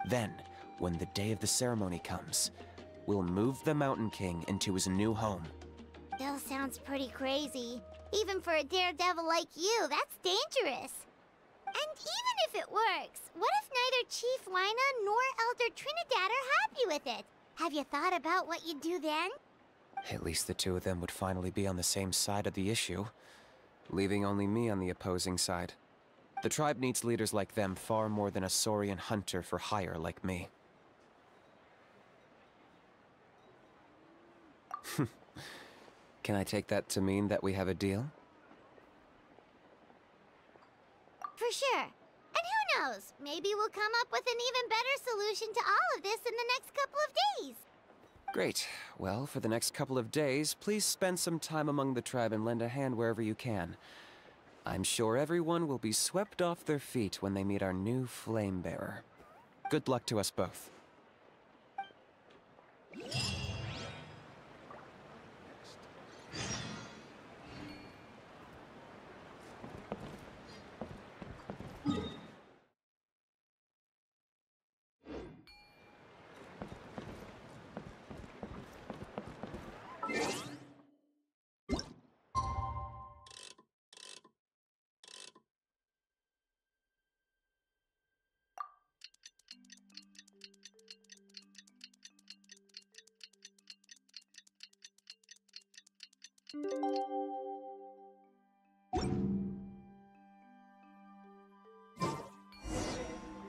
Then, when the day of the ceremony comes, we'll move the Mountain King into his new home. That sounds pretty crazy. Even for a daredevil like you, that's dangerous. And even if it works, what if neither Chief Wayna nor Elder Trinidad are happy with it? Have you thought about what you'd do then? At least the two of them would finally be on the same side of the issue, leaving only me on the opposing side. The tribe needs leaders like them far more than a Saurian hunter for hire like me. Can I take that to mean that we have a deal? For sure. And who knows? Maybe we'll come up with an even better solution to all of this in the next couple of days. Great. Well, for the next couple of days, please spend some time among the tribe and lend a hand wherever you can. I'm sure everyone will be swept off their feet when they meet our new flamebearer. Good luck to us both.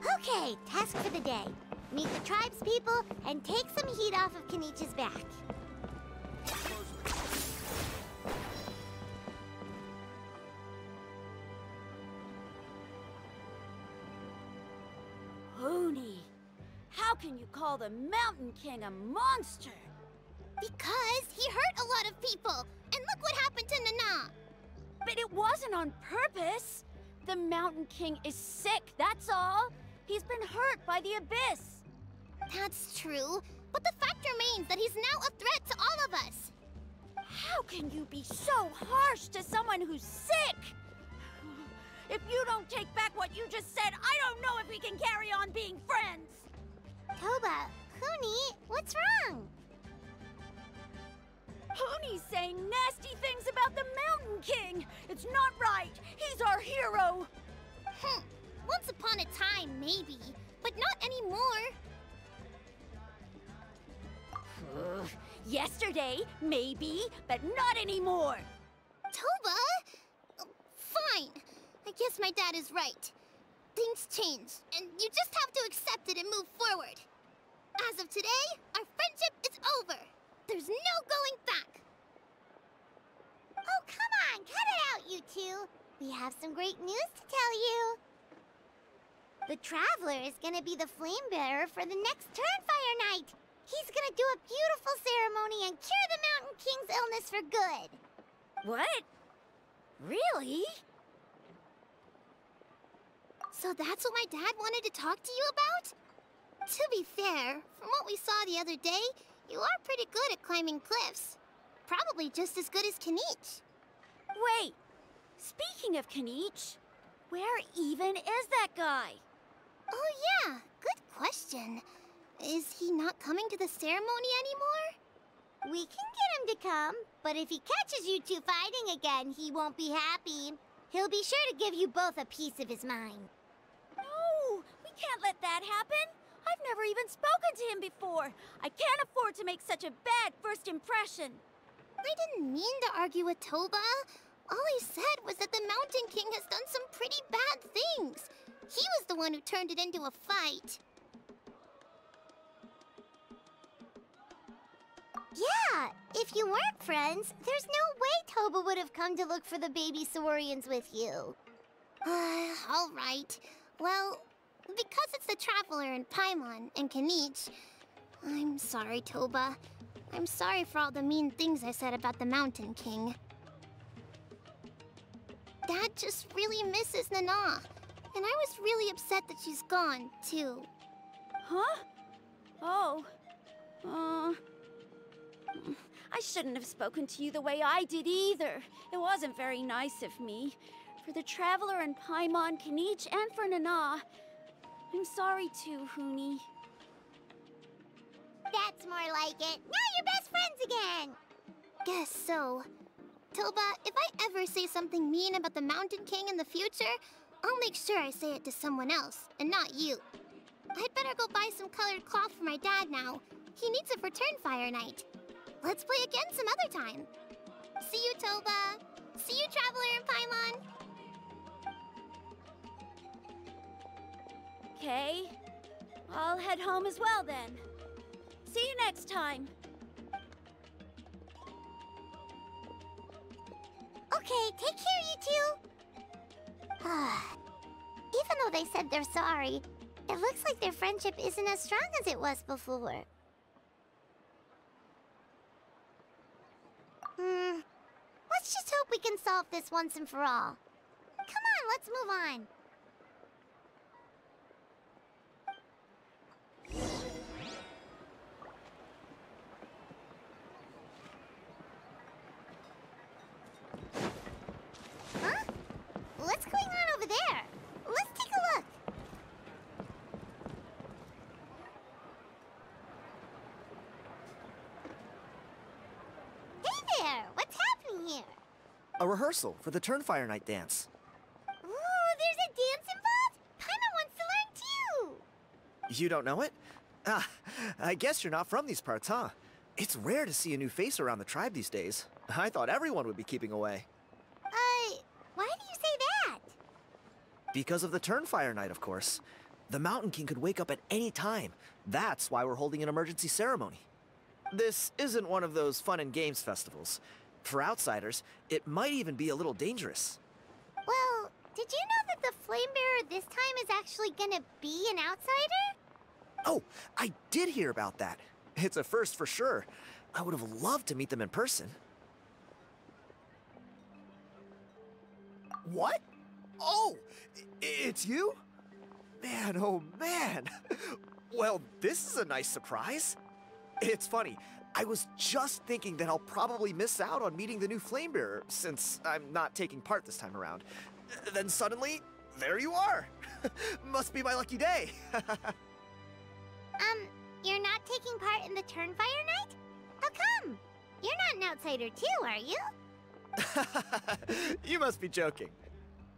Okay, task for the day. Meet the tribe's people and take some heat off of Kinich's back. Hoonie, how can you call the Mountain King a monster? Because he hurt a lot of people. And look what happened to Nana! But it wasn't on purpose! The Mountain King is sick, that's all! He's been hurt by the Abyss! That's true, but the fact remains that he's now a threat to all of us! How can you be so harsh to someone who's sick? If you don't take back what you just said, I don't know if we can carry on being friends! Toba, Hoonie, what's wrong? Hoonie's saying nasty things about the Mountain King! It's not right! He's our hero! Hm. Once upon a time, maybe. But not anymore. Yesterday, maybe, but not anymore! Toba? Fine. I guess my dad is right. Things change, and you just have to accept it and move forward. As of today, our friendship is over! There's no going back! Oh, come on! Cut it out, you two! We have some great news to tell you! The Traveler is gonna be the Flamebearer for the next Turnfire Night! He's gonna do a beautiful ceremony and cure the Mountain King's illness for good! What? Really? So that's what my dad wanted to talk to you about? To be fair, from what we saw the other day, you are pretty good at climbing cliffs. Probably just as good as Kinich. Wait! Speaking of Kinich, where even is that guy? Oh yeah, good question. Is he not coming to the ceremony anymore? We can get him to come, but if he catches you two fighting again, he won't be happy. He'll be sure to give you both a piece of his mind. No! We can't let that happen! I've never even spoken to him before! I can't afford to make such a bad first impression! I didn't mean to argue with Toba. All I said was that the Mountain King has done some pretty bad things. He was the one who turned it into a fight. Yeah, Yeah, if you weren't friends, there's no way Toba would have come to look for the baby Saurians with you. All right. Well, because it's the Traveler and Paimon and Kinich, I'm sorry, Toba. I'm sorry for all the mean things I said about the Mountain King. Dad just really misses Nana. And I was really upset that she's gone, too. Huh? Oh. I shouldn't have spoken to you the way I did either. It wasn't very nice of me. For the Traveler and Paimon, Kinich, and for Nana. I'm sorry, too, Hoonie. That's more like it. Now you're best friends again! Guess so. Toba, if I ever say something mean about the Mountain King in the future, I'll make sure I say it to someone else, and not you. I'd better go buy some colored cloth for my dad now. He needs it for Turnfire Night. Let's play again some other time. See you, Toba. See you, Traveler and Paimon. Okay. I'll head home as well, then. See you next time. Okay, take care, you two. Even though they said they're sorry, it looks like their friendship isn't as strong as it was before. Let's just hope we can solve this once and for all. Come on, let's move on. Huh? What's going on over there? Let's take a look. Hey there! What's happening here? A rehearsal for the Turnfire Night dance. Ooh, there's a dance involved? Paimon wants to learn too! You don't know it? Ah, I guess you're not from these parts, huh? It's rare to see a new face around the tribe these days. I thought everyone would be keeping away. Why do you say that? Because of the Turnfire Night, of course. The Mountain King could wake up at any time. That's why we're holding an emergency ceremony. This isn't one of those fun and games festivals. For outsiders, it might even be a little dangerous. Well, did you know that the Flamebearer this time is actually gonna be an outsider? Oh, I did hear about that. It's a first for sure. I would have loved to meet them in person. What? Oh, it's you? Man, oh man. Well, this is a nice surprise. It's funny, I was just thinking that I'll probably miss out on meeting the new Flamebearer, since I'm not taking part this time around. Then suddenly, there you are. Must be my lucky day. You're not taking part in the Turnfire Night? How come? You're not an outsider too, are you? You must be joking.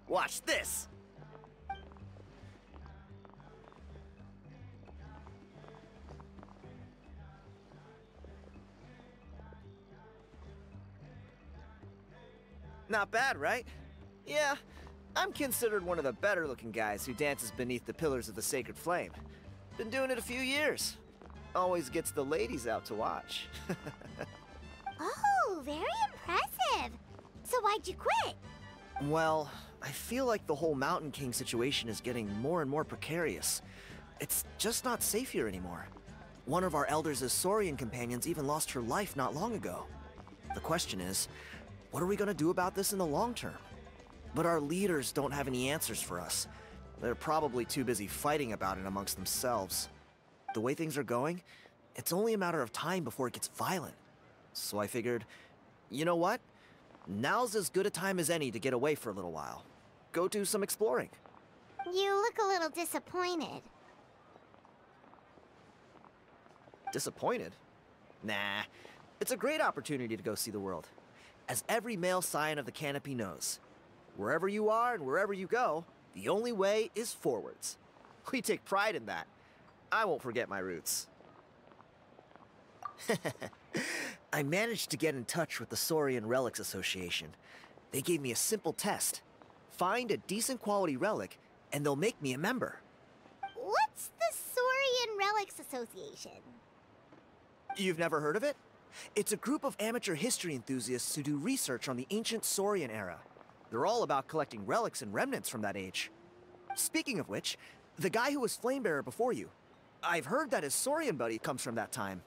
Watch this! Not bad, right? Yeah, I'm considered one of the better-looking guys who dances beneath the pillars of the Sacred Flame. Been doing it a few years. Always gets the ladies out to watch. Oh, very impressive! So why'd you quit? Well, I feel like the whole Mountain King situation is getting more and more precarious. It's just not safe here anymore. One of our elders' Saurian companions even lost her life not long ago. The question is, what are we gonna do about this in the long term? But our leaders don't have any answers for us. They're probably too busy fighting about it amongst themselves. The way things are going, it's only a matter of time before it gets violent. So I figured, you know what? Now's as good a time as any to get away for a little while. Go do some exploring. You look a little disappointed. Disappointed? Nah, it's a great opportunity to go see the world. As every male scion of the Canopy knows, wherever you are and wherever you go, the only way is forwards. We take pride in that. I won't forget my roots. I managed to get in touch with the Saurian Relics Association. They gave me a simple test. Find a decent quality relic, and they'll make me a member. What's the Saurian Relics Association? You've never heard of it? It's a group of amateur history enthusiasts who do research on the ancient Saurian era. They're all about collecting relics and remnants from that age. Speaking of which, the guy who was Flamebearer before you, I've heard that his Saurian buddy comes from that time.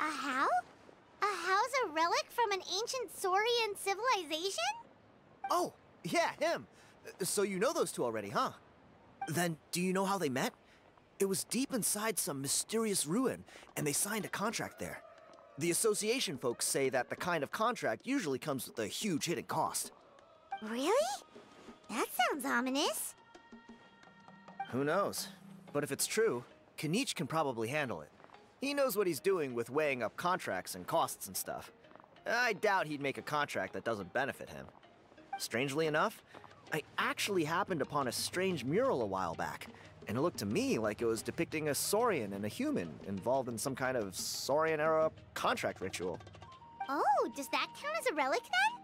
A how? A how's a relic from an ancient Saurian civilization? Oh, yeah, him. So you know those two already, huh? Then, do you know how they met? It was deep inside some mysterious ruin, and they signed a contract there. The association folks say that the kind of contract usually comes with a huge hidden cost. Really? That sounds ominous. Who knows? But if it's true, Kinich can probably handle it. He knows what he's doing with weighing up contracts and costs and stuff. I doubt he'd make a contract that doesn't benefit him. Strangely enough, I actually happened upon a strange mural a while back, and it looked to me like it was depicting a Saurian and a human involved in some kind of Saurian-era contract ritual. Oh, does that count as a relic then?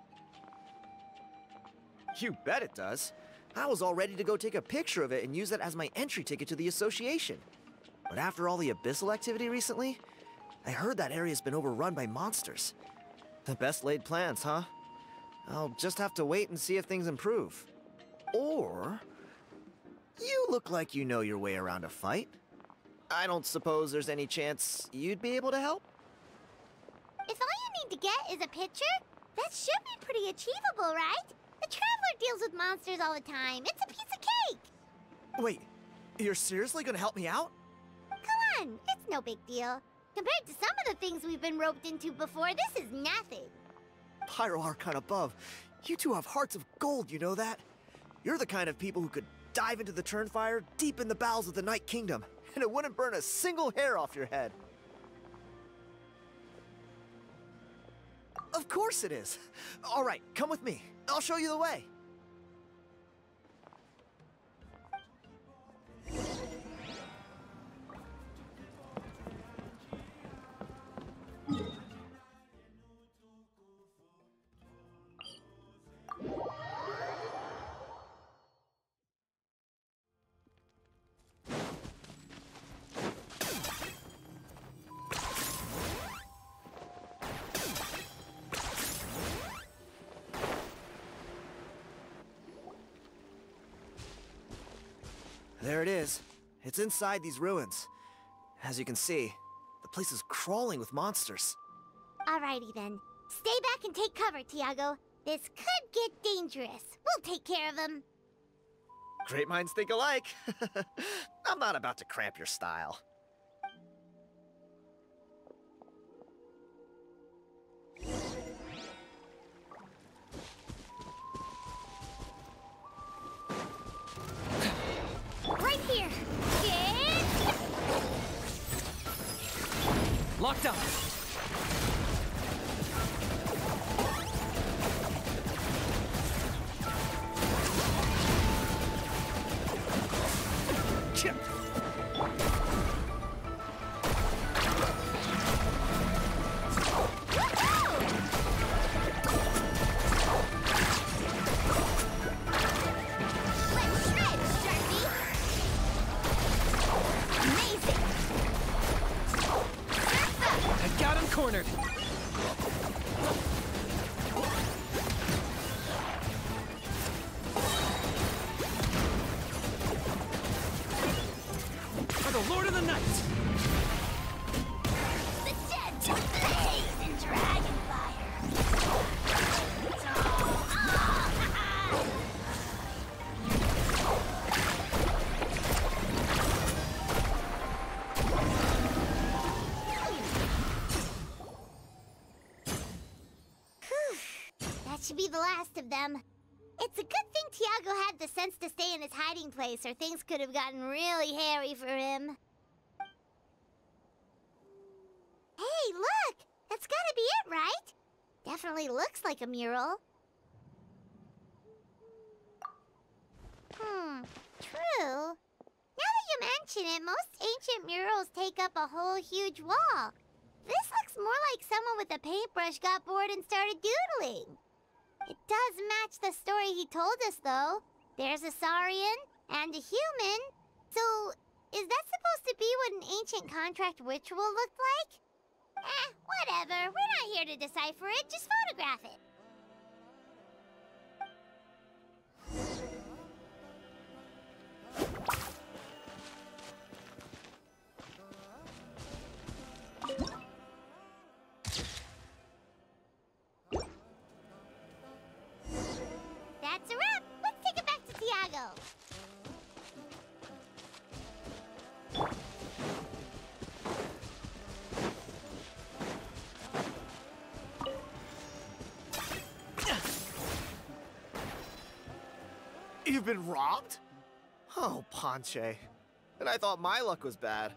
You bet it does. I was all ready to go take a picture of it and use it as my entry ticket to the association. But after all the abyssal activity recently, I heard that area's been overrun by monsters. The best laid plans, huh? I'll just have to wait and see if things improve. Or... you look like you know your way around a fight. I don't suppose there's any chance you'd be able to help? If all you need to get is a picture, that should be pretty achievable, right? The Traveler deals with monsters all the time. It's a piece of cake! Wait, you're seriously gonna help me out? Come on, it's no big deal. Compared to some of the things we've been roped into before, this is nothing. Pyro Archon above, you two have hearts of gold, you know that? You're the kind of people who could dive into the Turnfire deep in the bowels of the Night Kingdom, and it wouldn't burn a single hair off your head. Of course it is. All right, come with me. I'll show you the way. There it is. It's inside these ruins. As you can see, the place is crawling with monsters. Alrighty then. Stay back and take cover, Tiago. This could get dangerous. We'll take care of them. Great minds think alike. I'm not about to cramp your style. Here. Locked up. Chip. Cornered. For the Lord of the Night. The dead took the haze in dragon fire. Should be the last of them. It's a good thing Tiago had the sense to stay in his hiding place, or things could have gotten really hairy for him. Hey, look! That's gotta be it, right? Definitely looks like a mural. True. Now that you mention it, most ancient murals take up a whole huge wall. This looks more like someone with a paintbrush got bored and started doodling. It does match the story he told us, though. There's a Saurian and a human. So, is that supposed to be what an ancient contract ritual looked like? Whatever. We're not here to decipher it. Just photograph it. That's a wrap. Let's take it back to Tiago. You've been robbed? Oh, Panche. And I thought my luck was bad.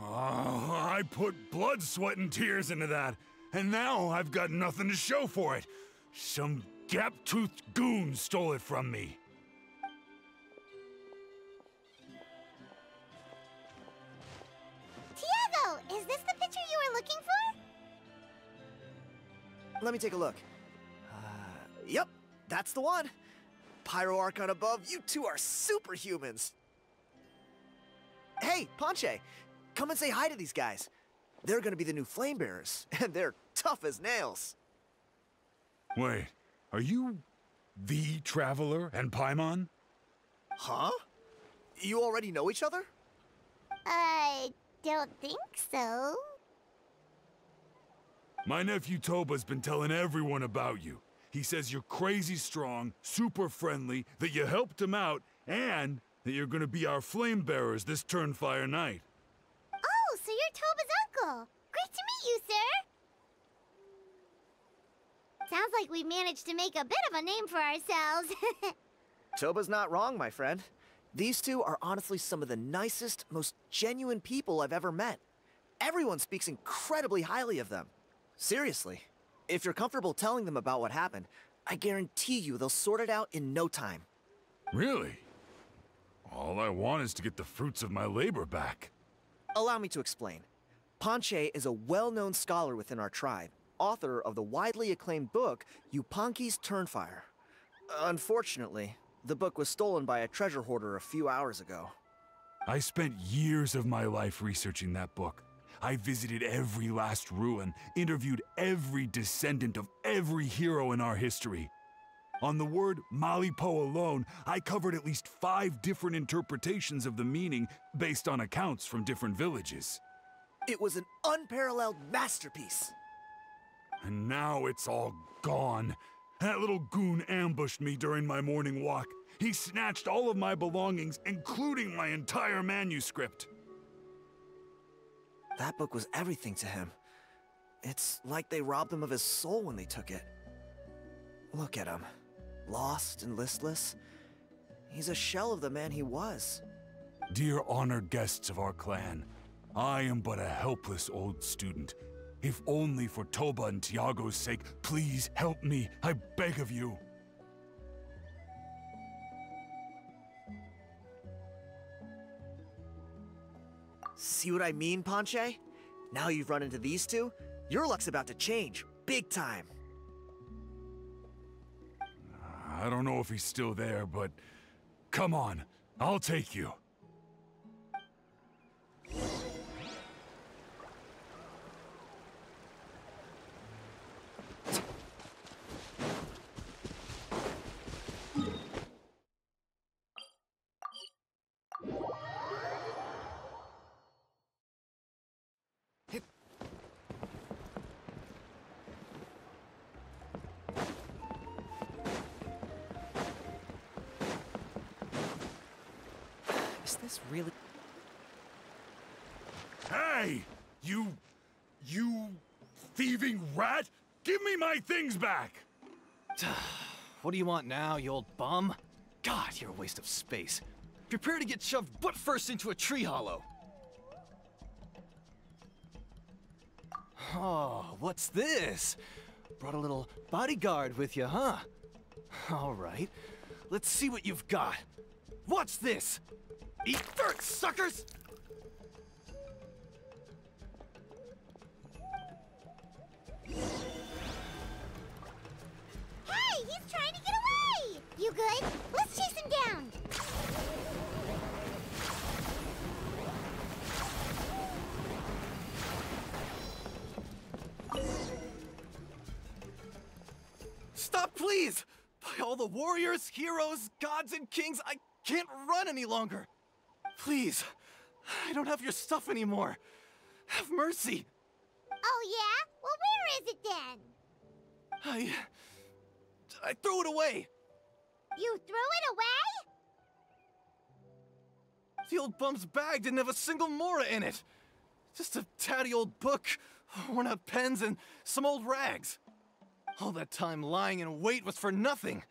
Oh, I put blood, sweat, and tears into that. And now I've got nothing to show for it. Some gap-toothed goon stole it from me. Tiago, is this the picture you were looking for? Let me take a look. Yep, that's the one. Pyro Archon above, you two are superhumans. Hey, Panche, come and say hi to these guys. They're gonna be the new flame bearers, and they're tough as nails. Wait, are you the Traveler and Paimon? Huh? You already know each other? I don't think so. My nephew Toba's been telling everyone about you. He says you're crazy strong, super friendly, that you helped him out, and that you're gonna be our flame bearers this Turnfire Night. Oh, so you're Toba's uncle. Great to meet you, sir. Sounds like we've managed to make a bit of a name for ourselves. Toba's not wrong, my friend. These two are honestly some of the nicest, most genuine people I've ever met. Everyone speaks incredibly highly of them. Seriously, if you're comfortable telling them about what happened, I guarantee you they'll sort it out in no time. Really? All I want is to get the fruits of my labor back. Allow me to explain. Panche is a well-known scholar within our tribe, author of the widely acclaimed book, Yupanqui's Turnfire. Unfortunately, the book was stolen by a treasure hoarder a few hours ago. I spent years of my life researching that book. I visited every last ruin, interviewed every descendant of every hero in our history. On the word Malipo alone, I covered at least 5 different interpretations of the meaning based on accounts from different villages. It was an unparalleled masterpiece. And now it's all gone. That little goon ambushed me during my morning walk. He snatched all of my belongings, including my entire manuscript. That book was everything to him. It's like they robbed him of his soul when they took it. Look at him. Lost and listless. He's a shell of the man he was. Dear honored guests of our clan, I am but a helpless old student. If only for Toba and Tiago's sake, please help me, I beg of you. See what I mean, Panche? Now you've run into these two, your luck's about to change, big time. I don't know if he's still there, but come on, I'll take you. Things back. What do you want now, you old bum? God, you're a waste of space. Prepare to get shoved butt first into a tree hollow. Oh, what's this? Brought a little bodyguard with you, huh? All right, let's see what you've got. What's this? Eat dirt, suckers! He's trying to get away! You good? Let's chase him down! Please! By all the warriors, heroes, gods, and kings, I can't run any longer! Please! I don't have your stuff anymore! Have mercy! Oh yeah? Well, where is it then? I threw it away! You threw it away? The old bum's bag didn't have a single mora in it! Just a tatty old book, worn-out pens, and some old rags. All that time lying in wait was for nothing.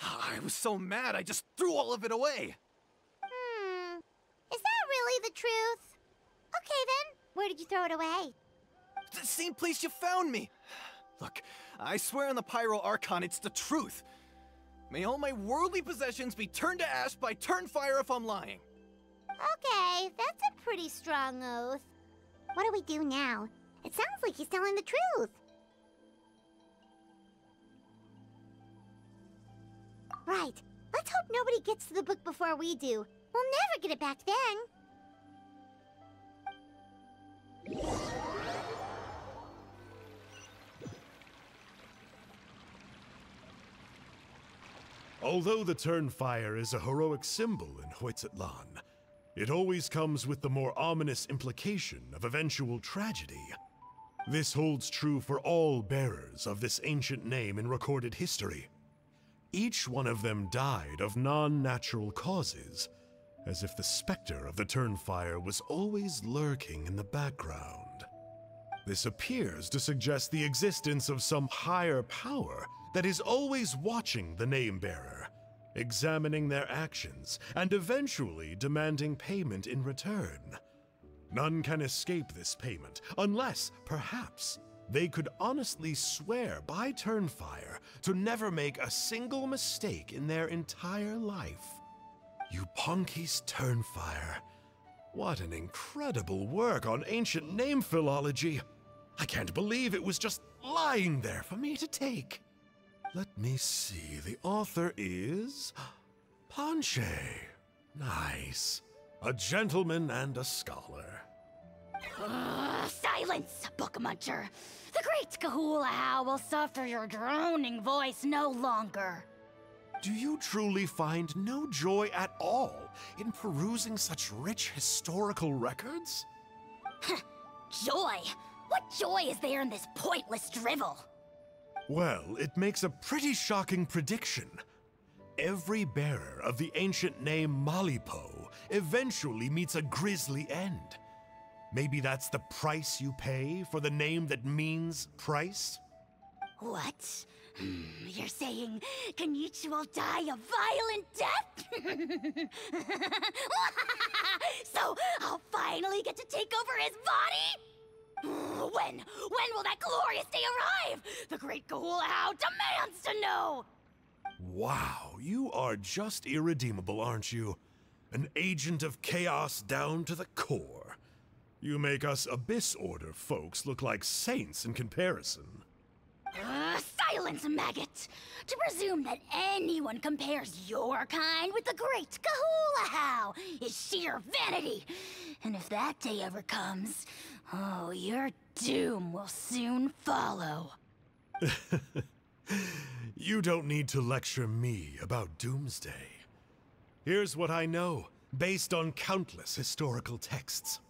I was so mad I just threw all of it away. Is that really the truth? Okay then, where did you throw it away? The same place you found me. Look, I swear on the Pyro Archon, it's the truth. May all my worldly possessions be turned to ash by Turnfire if I'm lying. Okay, that's a pretty strong oath. What do we do now? It sounds like he's telling the truth. Right. Let's hope nobody gets to the book before we do. We'll never get it back then. Although the Turnfire is a heroic symbol in Hoitzitlan, it always comes with the more ominous implication of eventual tragedy. This holds true for all bearers of this ancient name in recorded history. Each one of them died of non-natural causes, as if the specter of the Turnfire was always lurking in the background. This appears to suggest the existence of some higher power that is always watching the name-bearer, examining their actions, and eventually demanding payment in return. None can escape this payment, unless, perhaps, they could honestly swear by Turnfire to never make a single mistake in their entire life. Yupanqui's Turnfire. What an incredible work on ancient name philology. I can't believe it was just lying there for me to take. Let me see, the author is... Panche. Nice. A gentleman and a scholar. Silence, book muncher! The great Kahula How will suffer your droning voice no longer. Do you truly find no joy at all in perusing such rich historical records? Joy? What joy is there in this pointless drivel? Well, it makes a pretty shocking prediction. Every bearer of the ancient name Malipo eventually meets a grisly end. Maybe that's the price you pay for the name that means price? What? You're saying Kinich will die a violent death? So I'll finally get to take over his body? When will that glorious day arrive? The great Kahula How demands to know! Wow, you are just irredeemable, aren't you? An agent of chaos down to the core. You make us Abyss Order folks look like saints in comparison. Silence, maggot! To presume that anyone compares your kind with the great Kahula How is sheer vanity! And if that day ever comes, oh, your doom will soon follow. You don't need to lecture me about doomsday. Here's what I know, based on countless historical texts.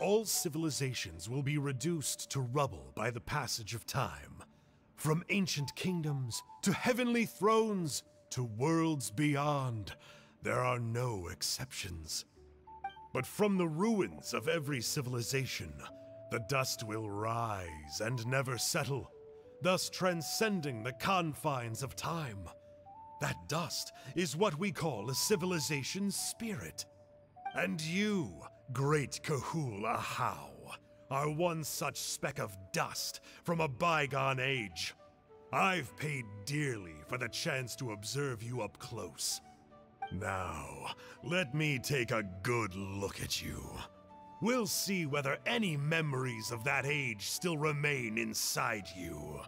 All civilizations will be reduced to rubble by the passage of time. From ancient kingdoms, to heavenly thrones, to worlds beyond, there are no exceptions. But from the ruins of every civilization, the dust will rise and never settle, thus transcending the confines of time. That dust is what we call a civilization's spirit. And you, great Kahula How, are one such speck of dust from a bygone age. I've paid dearly for the chance to observe you up close. Now, let me take a good look at you. We'll see whether any memories of that age still remain inside you.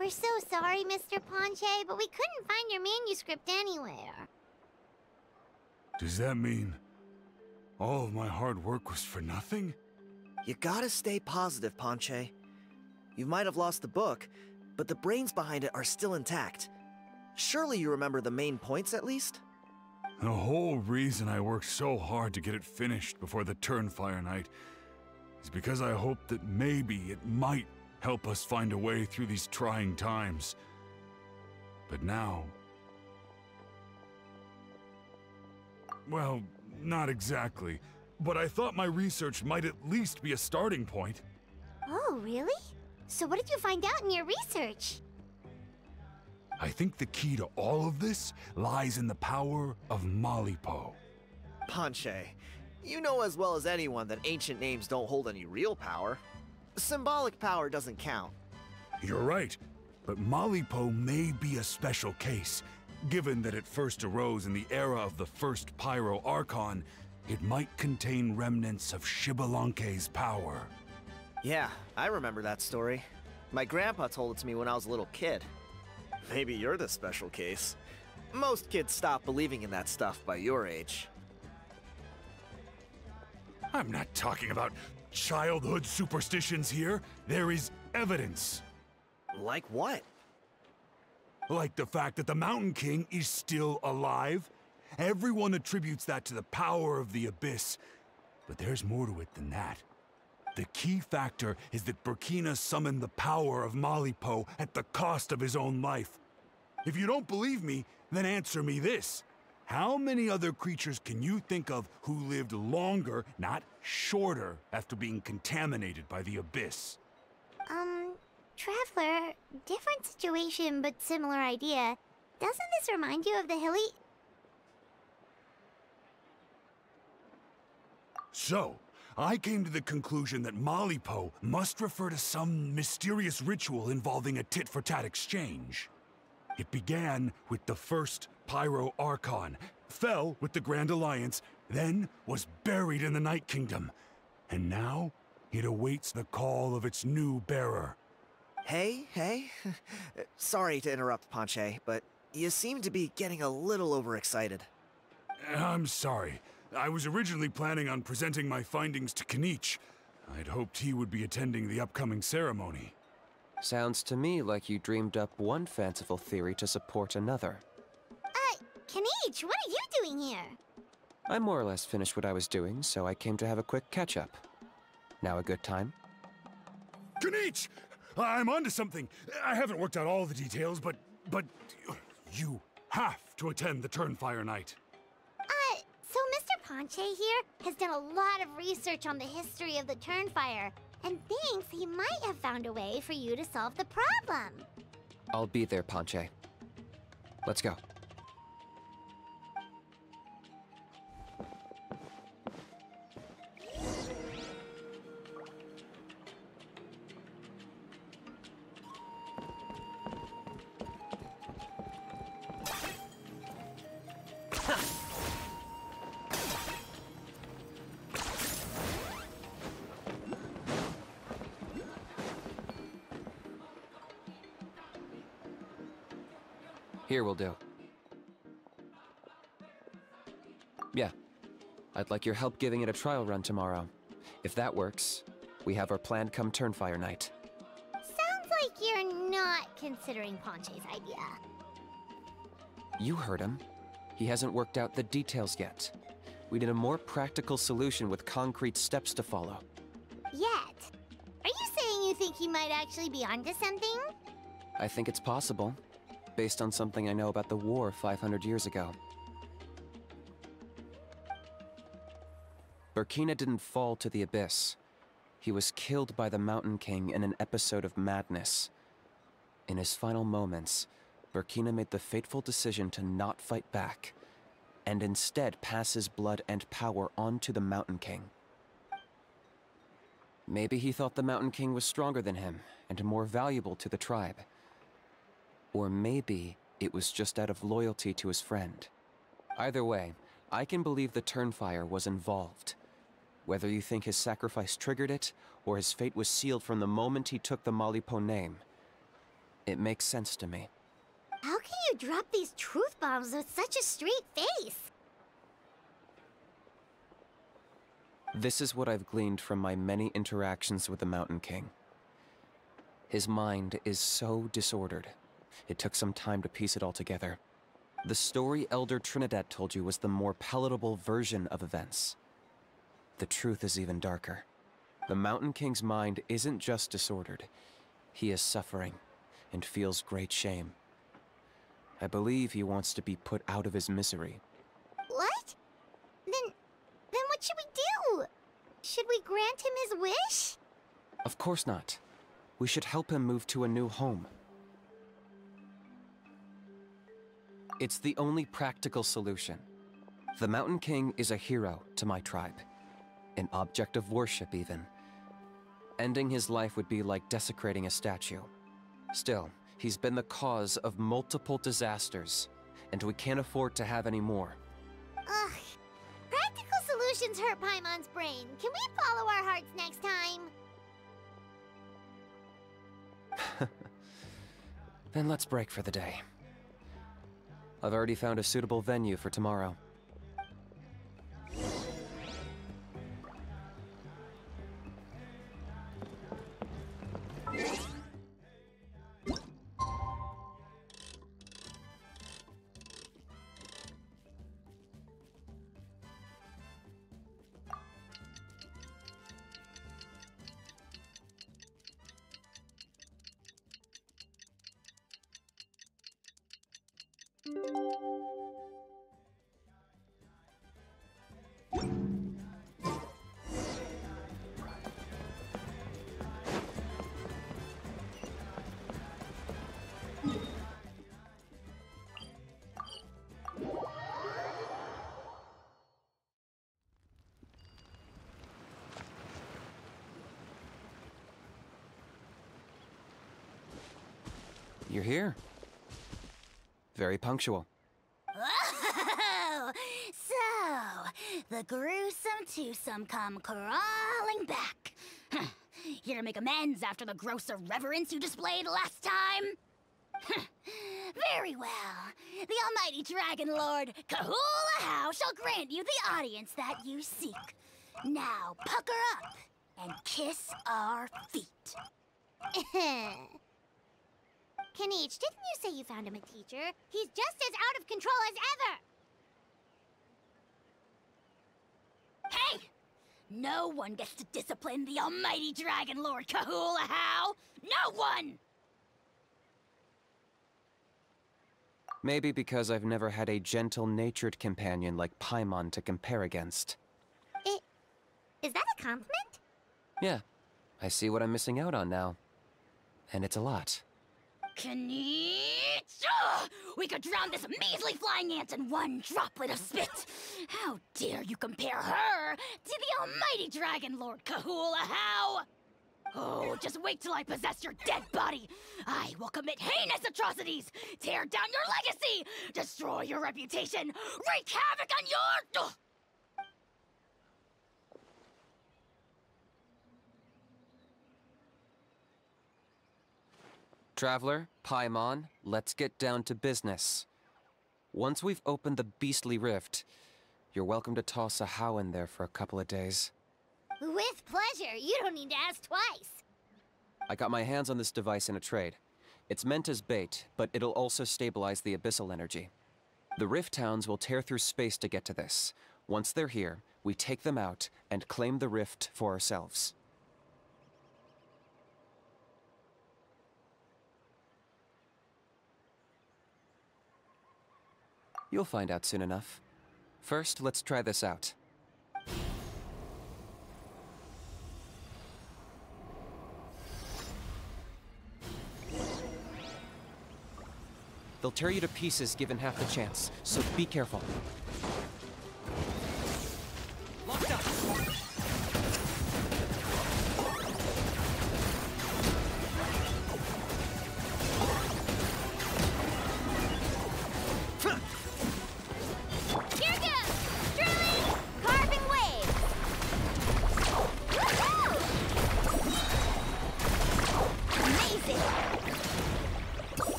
We're so sorry, Mr. Panche, but we couldn't find your manuscript anywhere. Does that mean all of my hard work was for nothing? You gotta stay positive, Panche. You might have lost the book, but the brains behind it are still intact. Surely you remember the main points at least? The whole reason I worked so hard to get it finished before the Turnfire Night is because I hoped that maybe it might help us find a way through these trying times. But now... well, not exactly. But I thought my research might at least be a starting point. Oh, really? So what did you find out in your research? I think the key to all of this lies in the power of Malipo. Panche, you know as well as anyone that ancient names don't hold any real power. Symbolic power doesn't count. You're right, but Malipo may be a special case. Given that it first arose in the era of the first Pyro Archon, it might contain remnants of Shibalanke's power. Yeah, I remember that story. My grandpa told it to me when I was a little kid. Maybe you're the special case. Most kids stop believing in that stuff by your age. I'm not talking about childhood superstitions here. There is evidence. Like what? Like the fact that the Mountain King is still alive. Everyone attributes that to the power of the Abyss. But there's more to it than that. The key factor is that Burquina summoned the power of Malipo at the cost of his own life. If you don't believe me, then answer me this. How many other creatures can you think of who lived longer, not shorter, after being contaminated by the Abyss? Traveler, different situation but similar idea. Doesn't this remind you of the hilly? So, I came to the conclusion that Malipo must refer to some mysterious ritual involving a tit-for-tat exchange. It began with the first Pyro Archon, fell with the Grand Alliance, then was buried in the Night Kingdom. And now, it awaits the call of its new bearer. Hey? Sorry to interrupt, Panche, but you seem to be getting a little overexcited. I'm sorry. I was originally planning on presenting my findings to Kinich. I'd hoped he would be attending the upcoming ceremony. Sounds to me like you dreamed up one fanciful theory to support another. Kinich, what are you doing here? I more or less finished what I was doing, so I came to have a quick catch-up. Now a good time? Kinich! I'm onto something. I haven't worked out all the details, but you have to attend the Turnfire Night. So Mr. Panche here has done a lot of research on the history of the Turnfire, and thinks he might have found a way for you to solve the problem. I'll be there, Panche. Let's go. Here will do. Yeah. I'd like your help giving it a trial run tomorrow. If that works, we have our plan come Turnfire Night. Sounds like you're not considering Panche's idea. You heard him. He hasn't worked out the details yet. We need a more practical solution with concrete steps to follow. Yet? Are you saying you think he might actually be onto something? I think it's possible. Based on something I know about the war 500 years ago. Burquina didn't fall to the Abyss. He was killed by the Mountain King in an episode of madness. In his final moments, Burquina made the fateful decision to not fight back, and instead pass his blood and power on to the Mountain King. Maybe he thought the Mountain King was stronger than him, and more valuable to the tribe. Or maybe it was just out of loyalty to his friend. Either way, I can believe the Turnfire was involved. Whether you think his sacrifice triggered it, or his fate was sealed from the moment he took the Malipo name, it makes sense to me. How can you drop these truth bombs with such a straight face? This is what I've gleaned from my many interactions with the Mountain King. His mind is so disordered. It took some time to piece it all together. The story Elder Trinidad told you was the more palatable version of events. The truth is even darker. The Mountain King's mind isn't just disordered. He is suffering and feels great shame. I believe he wants to be put out of his misery. What? Then what should we do? Should we grant him his wish? Of course not. We should help him move to a new home. It's the only practical solution. The Mountain King is a hero to my tribe. An object of worship, even. Ending his life would be like desecrating a statue. Still, he's been the cause of multiple disasters, and we can't afford to have any more. Ugh. Practical solutions hurt Paimon's brain. Can we follow our hearts next time? Then let's break for the day. I've already found a suitable venue for tomorrow. You're here. Very punctual. Oh, so the gruesome twosome come crawling back. Here to make amends after the gross irreverence you displayed last time? Very well. The almighty Dragon Lord, Kahula How, shall grant you the audience that you seek. Now pucker up and kiss our feet. Kinich, didn't you say you found him a teacher? He's just as out of control as ever! Hey! No one gets to discipline the almighty Dragon Lord Kahula How! No one! Maybe because I've never had a gentle-natured companion like Paimon to compare against. Is that a compliment? Yeah. I see what I'm missing out on now. And it's a lot. Kinich! Oh, we could drown this measly flying ant in one droplet of spit! How dare you compare her to the almighty Dragon Lord Kahula How! Oh, just wait till I possess your dead body! I will commit heinous atrocities, tear down your legacy, destroy your reputation, wreak havoc on your... Oh. Traveler, Paimon, let's get down to business. Once we've opened the beastly rift, you're welcome to toss a How in there for a couple of days. With pleasure. You don't need to ask twice. I got my hands on this device in a trade. It's meant as bait, but it'll also stabilize the abyssal energy. The rift hounds will tear through space to get to this. Once they're here, we take them out and claim the rift for ourselves. You'll find out soon enough. First, let's try this out. They'll tear you to pieces given half the chance, so be careful. Locked up!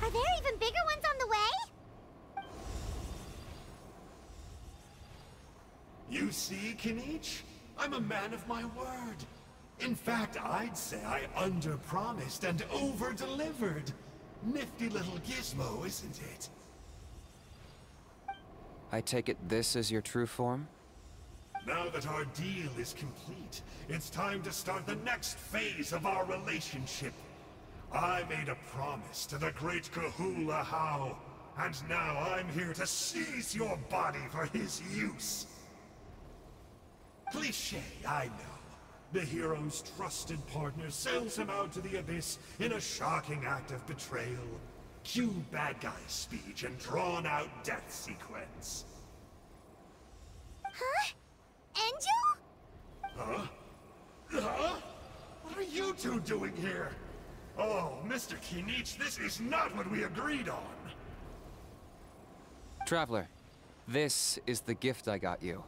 Are there even bigger ones on the way? You see, Kinich? I'm a man of my word. In fact, I'd say I underpromised and over-delivered. Nifty little gizmo, isn't it? I take it this is your true form? Now that our deal is complete, it's time to start the next phase of our relationship. I made a promise to the great Kahula How, and now I'm here to seize your body for his use. Cliché, I know. The hero's trusted partner sells him out to the Abyss in a shocking act of betrayal. Cue bad guy speech and drawn-out death sequence. Huh? Angel? Huh? Huh? What are you two doing here? Oh, Mr. Kinich, this is not what we agreed on. Traveler, this is the gift I got you.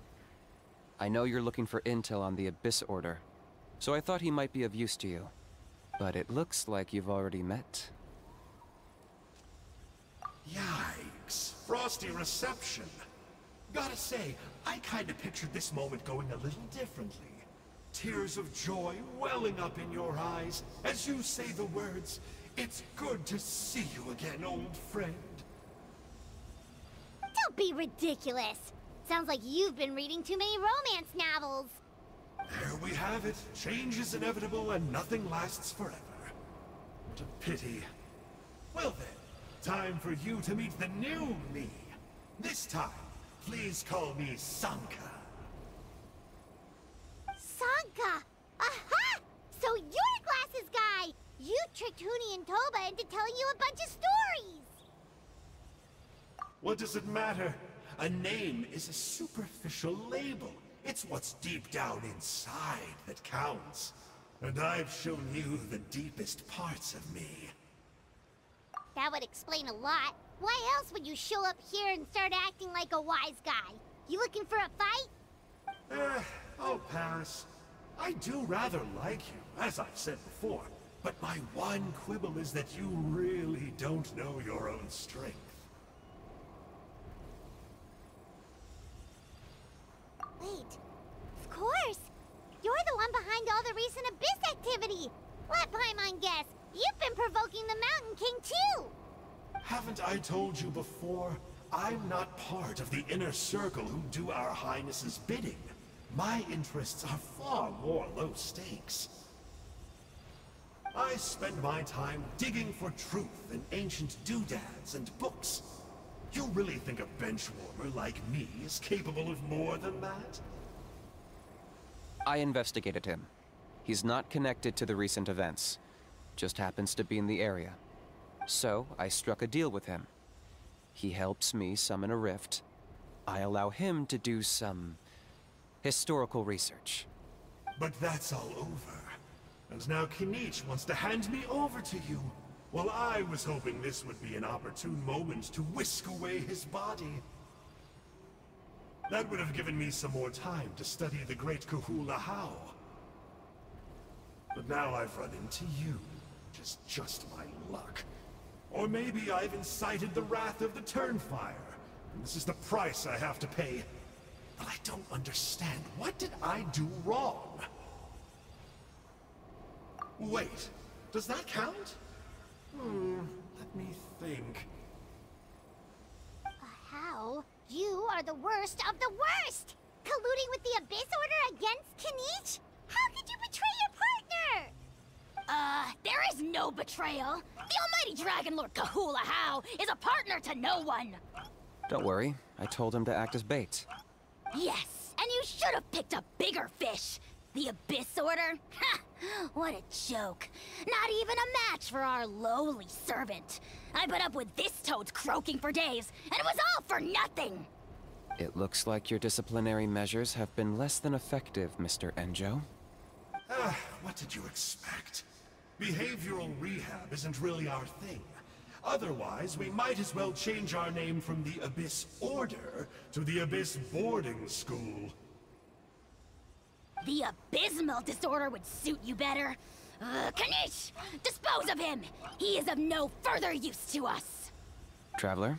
I know you're looking for intel on the Abyss Order, so I thought he might be of use to you. But it looks like you've already met. Yikes, frosty reception. Gotta say, I kinda pictured this moment going a little differently. Tears of joy welling up in your eyes as you say the words, "It's good to see you again, old friend." Don't be ridiculous. Sounds like you've been reading too many romance novels. There we have it. Change is inevitable and nothing lasts forever. What a pity. Well then. Time for you to meet the new me. This time, please call me Sanka. Sanka! Aha! So you're a glasses guy! You tricked Hoonie and Toba into telling you a bunch of stories! What does it matter? A name is a superficial label. It's what's deep down inside that counts. And I've shown you the deepest parts of me. That would explain a lot. Why else would you show up here and start acting like a wise guy? You looking for a fight? I'll pass. I do rather like you, as I've said before. But my one quibble is that you really don't know your own strength. Wait. Of course! You're the one behind all the recent Abyss activity! Let Paimon guess! You've been provoking the Mountain King, too! Haven't I told you before? I'm not part of the inner circle who do our Highness's bidding. My interests are far more low stakes. I spend my time digging for truth in ancient doodads and books. You really think a benchwarmer like me is capable of more than that? I investigated him. He's not connected to the recent events. Just happens to be in the area. So, I struck a deal with him. He helps me summon a rift. I allow him to do some historical research. But that's all over. And now Kinich wants to hand me over to you. Well, I was hoping this would be an opportune moment to whisk away his body. That would have given me some more time to study the great Kahula How. But now I've run into you. Just my luck. Or maybe I've incited the wrath of the Turnfire, and this is the price I have to pay. But I don't understand. What did I do wrong? Wait, does that count? Let me think. How? You are the worst of the worst! Colluding with the Abyss Order against Kinich? How could you betray your partner? There is no betrayal. The almighty Dragon Lord Kahula How is a partner to no one. Don't worry. I told him to act as bait. Yes, and you should have picked a bigger fish. The Abyss Order? Ha! What a joke. Not even a match for our lowly servant. I put up with this toad's croaking for days, and it was all for nothing. It looks like your disciplinary measures have been less than effective, Mr. Enjo. What did you expect? Behavioral rehab isn't really our thing. Otherwise, we might as well change our name from the Abyss Order to the Abyss Boarding School. The abysmal disorder would suit you better. Kinich! Dispose of him! He is of no further use to us! Traveler?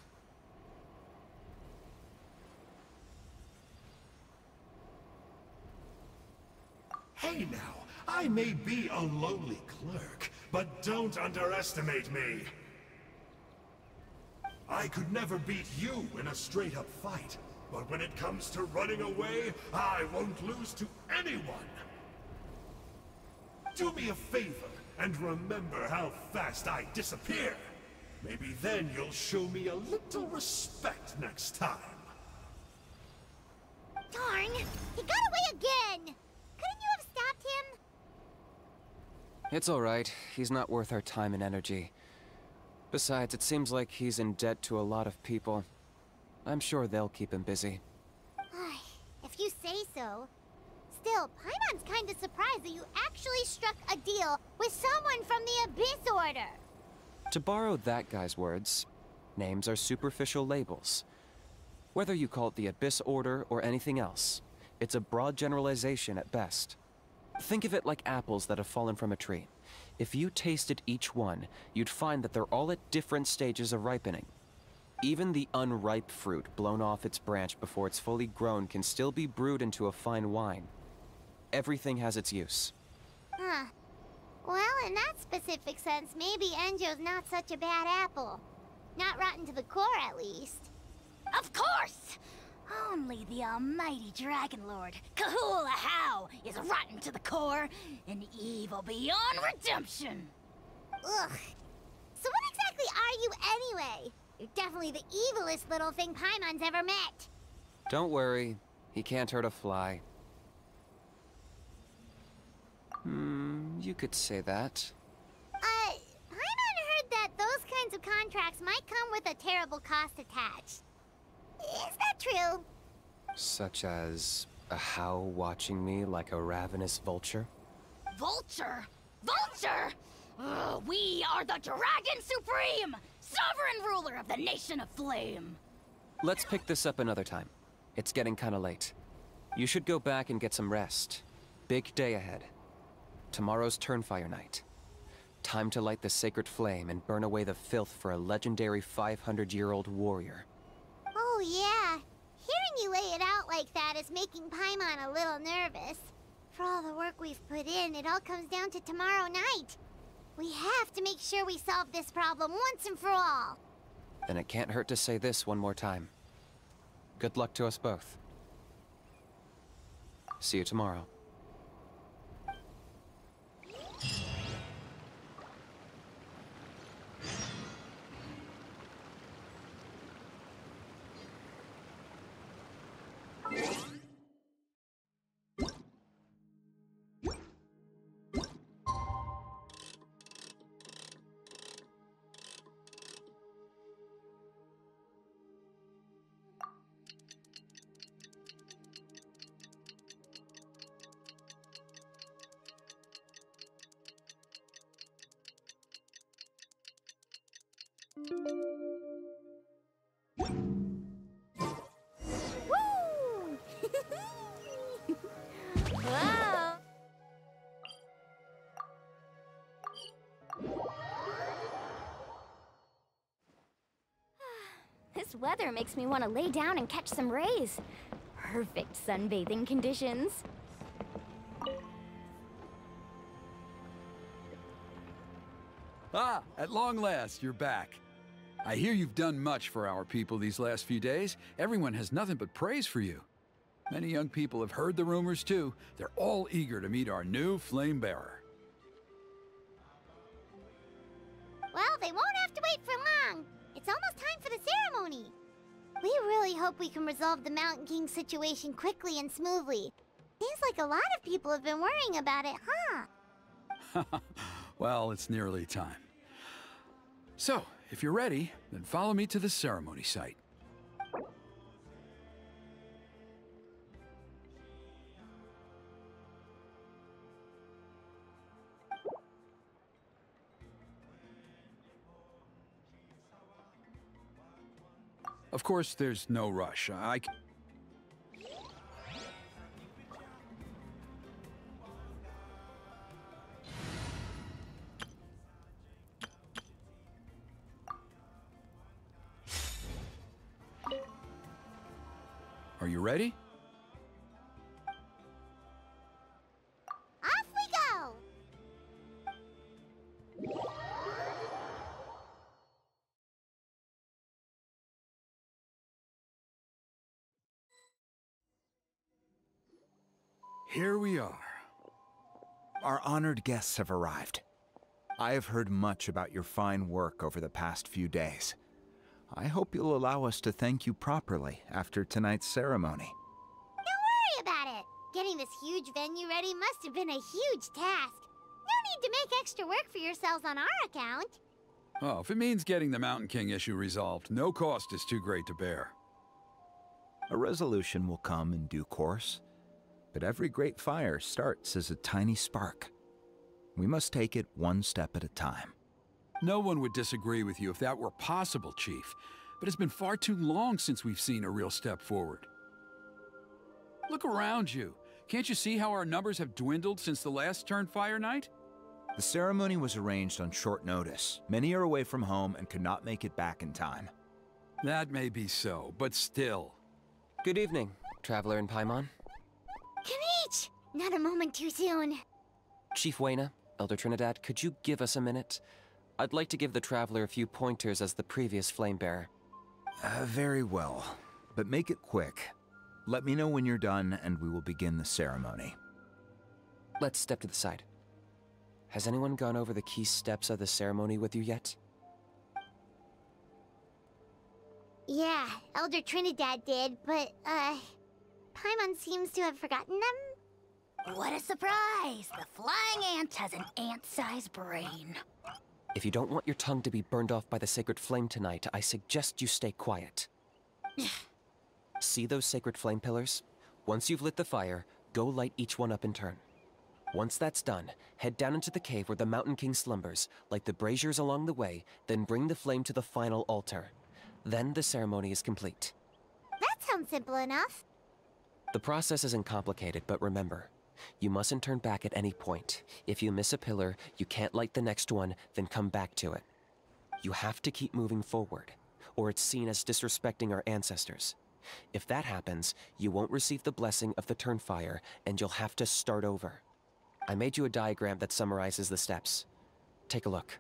Hey now, I may be a lowly clerk, but don't underestimate me. I could never beat you in a straight-up fight, but when it comes to running away, I won't lose to anyone. Do me a favor and remember how fast I disappear. Maybe then you'll show me a little respect next time. Darn! He got away again! Couldn't you have stopped him? It's all right. He's not worth our time and energy. Besides, it seems like he's in debt to a lot of people. I'm sure they'll keep him busy. If you say so. Still, Paimon's kinda surprised that you actually struck a deal with someone from the Abyss Order. To borrow that guy's words, names are superficial labels. Whether you call it the Abyss Order or anything else, it's a broad generalization at best. Think of it like apples that have fallen from a tree. If you tasted each one, you'd find that they're all at different stages of ripening. Even the unripe fruit blown off its branch before it's fully grown can still be brewed into a fine wine. Everything has its use. Well, in that specific sense, maybe Enjo's not such a bad apple. Not rotten to the core, at least. Of course! Only the almighty Dragon Lord, Kahula How, is rotten to the core and evil beyond redemption! Ugh. So what exactly are you anyway? You're definitely the evilest little thing Paimon's ever met. Don't worry. He can't hurt a fly. You could say that. Paimon heard that those kinds of contracts might come with a terrible cost attached. Is that true? Such as a How watching me like a ravenous vulture? Vulture? Vulture? Ugh, we are the Dragon Supreme, sovereign ruler of the Nation of Flame. Let's pick this up another time. It's getting kinda late. You should go back and get some rest. Big day ahead. Tomorrow's Turnfire Night. Time to light the sacred flame and burn away the filth for a legendary 500-year-old warrior. Oh yeah, hearing you lay it out like that is making Paimon a little nervous. For all the work we've put in, it all comes down to tomorrow night. We have to make sure we solve this problem once and for all. Then it can't hurt to say this one more time. Good luck to us both. See you tomorrow. This weather makes me want to lay down and catch some rays. Perfect sunbathing conditions. Ah, at long last, you're back. I hear you've done much for our people these last few days. Everyone has nothing but praise for you. Many young people have heard the rumors too. They're all eager to meet our new flame bearer. Well, they won't have to wait for long. It's almost time for the ceremony! We really hope we can resolve the Mountain King situation quickly and smoothly. Seems like a lot of people have been worrying about it, huh? Well, it's nearly time. So, if you're ready, then follow me to the ceremony site. Of course, there's no rush. Are you ready? I Here we are. Our honored guests have arrived. I have heard much about your fine work over the past few days. I hope you'll allow us to thank you properly after tonight's ceremony. Don't worry about it. Getting this huge venue ready must have been a huge task. No need to make extra work for yourselves on our account. Oh, if it means getting the Mountain King issue resolved, no cost is too great to bear. A resolution will come in due course, but every great fire starts as a tiny spark. We must take it one step at a time. No one would disagree with you if that were possible, Chief, but it's been far too long since we've seen a real step forward. Look around you. Can't you see how our numbers have dwindled since the last Turnfire Night? The ceremony was arranged on short notice. Many are away from home and could not make it back in time. That may be so, but still. Good evening, Traveler and Paimon. Kinich! Not a moment too soon. Chief Wayna, Elder Trinidad, could you give us a minute? I'd like to give the Traveler a few pointers as the previous Flamebearer. Very well, but make it quick. Let me know when you're done, and we will begin the ceremony. Let's step to the side. Has anyone gone over the key steps of the ceremony with you yet? Yeah, Elder Trinidad did, but, Paimon seems to have forgotten them. What a surprise! The flying ant has an ant-sized brain. If you don't want your tongue to be burned off by the sacred flame tonight, I suggest you stay quiet. See those sacred flame pillars? Once you've lit the fire, go light each one up in turn. Once that's done, head down into the cave where the Mountain King slumbers, light the braziers along the way, then bring the flame to the final altar. Then the ceremony is complete. That sounds simple enough. The process isn't complicated, but remember, you mustn't turn back at any point. If you miss a pillar, you can't light the next one, then come back to it. You have to keep moving forward, or it's seen as disrespecting our ancestors. If that happens, you won't receive the blessing of the Turnfire, and you'll have to start over. I made you a diagram that summarizes the steps. Take a look.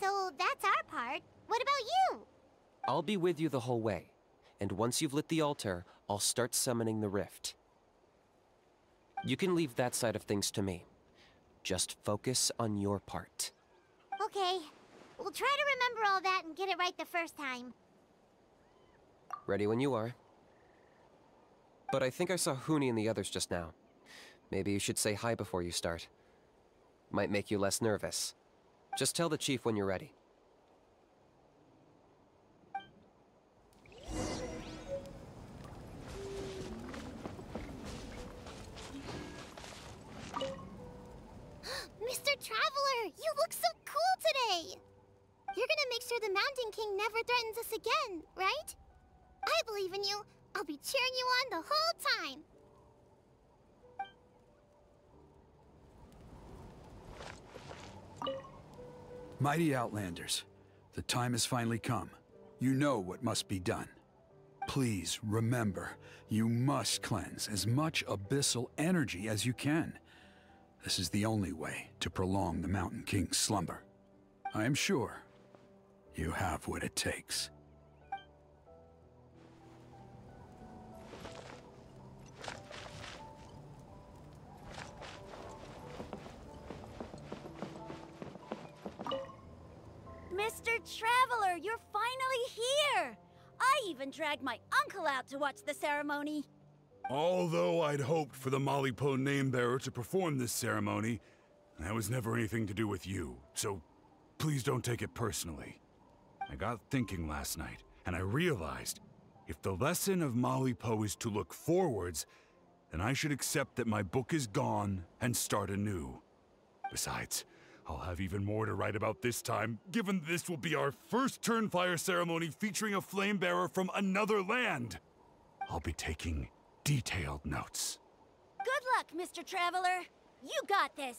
So that's our part. What about you? I'll be with you the whole way. And once you've lit the altar, I'll start summoning the rift. You can leave that side of things to me. Just focus on your part. Okay. We'll try to remember all that and get it right the first time. Ready when you are. But I think I saw Hoonie and the others just now. Maybe you should say hi before you start. Might make you less nervous. Just tell the chief when you're ready. Mr. Traveler, you look so cool today! You're gonna make sure the Mountain King never threatens us again, right? I believe in you. I'll be cheering you on the whole time. Mighty Outlanders, the time has finally come. You know what must be done. Please remember, you must cleanse as much abyssal energy as you can. This is the only way to prolong the Mountain King's slumber. I am sure you have what it takes. Mr. Traveler, you're finally here! I even dragged my uncle out to watch the ceremony. Although I'd hoped for the Malipo name-bearer to perform this ceremony, that was never anything to do with you, so please don't take it personally. I got thinking last night, and I realized if the lesson of Malipo is to look forwards, then I should accept that my book is gone and start anew. Besides, I'll have even more to write about this time, given this will be our first Turnfire ceremony featuring a flamebearer from another land. I'll be taking detailed notes. Good luck, Mr. Traveler. You got this.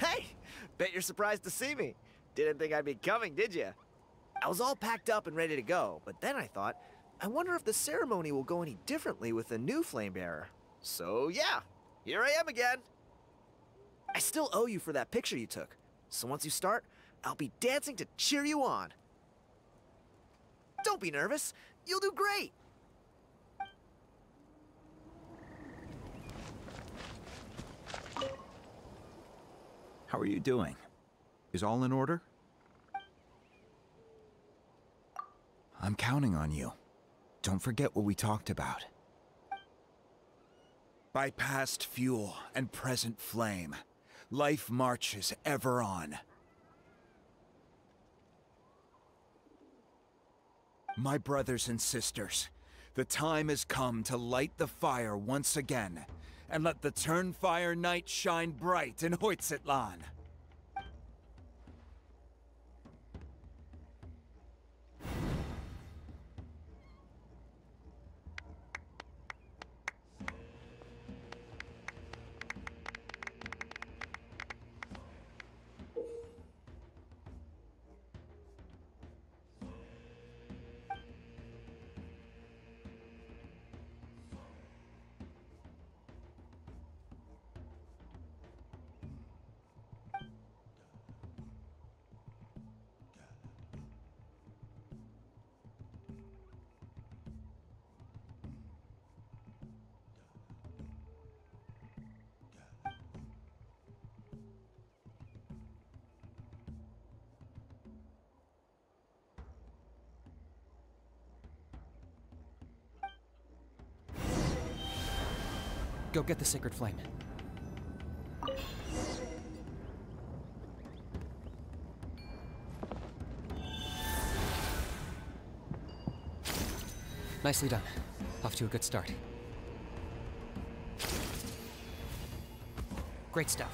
Hey! Bet you're surprised to see me. Didn't think I'd be coming, did you? I was all packed up and ready to go, but then I thought, I wonder if the ceremony will go any differently with the new flamebearer. So yeah, here I am again. I still owe you for that picture you took, so once you start, I'll be dancing to cheer you on. Don't be nervous, you'll do great! How are you doing? Is all in order? I'm counting on you. Don't forget what we talked about. By past fuel and present flame, life marches ever on. My brothers and sisters, the time has come to light the fire once again, and let the Turnfire Night shine bright in Hoitzitlan. Go get the Sacred Flame. Nicely done. Off to a good start. Great stuff.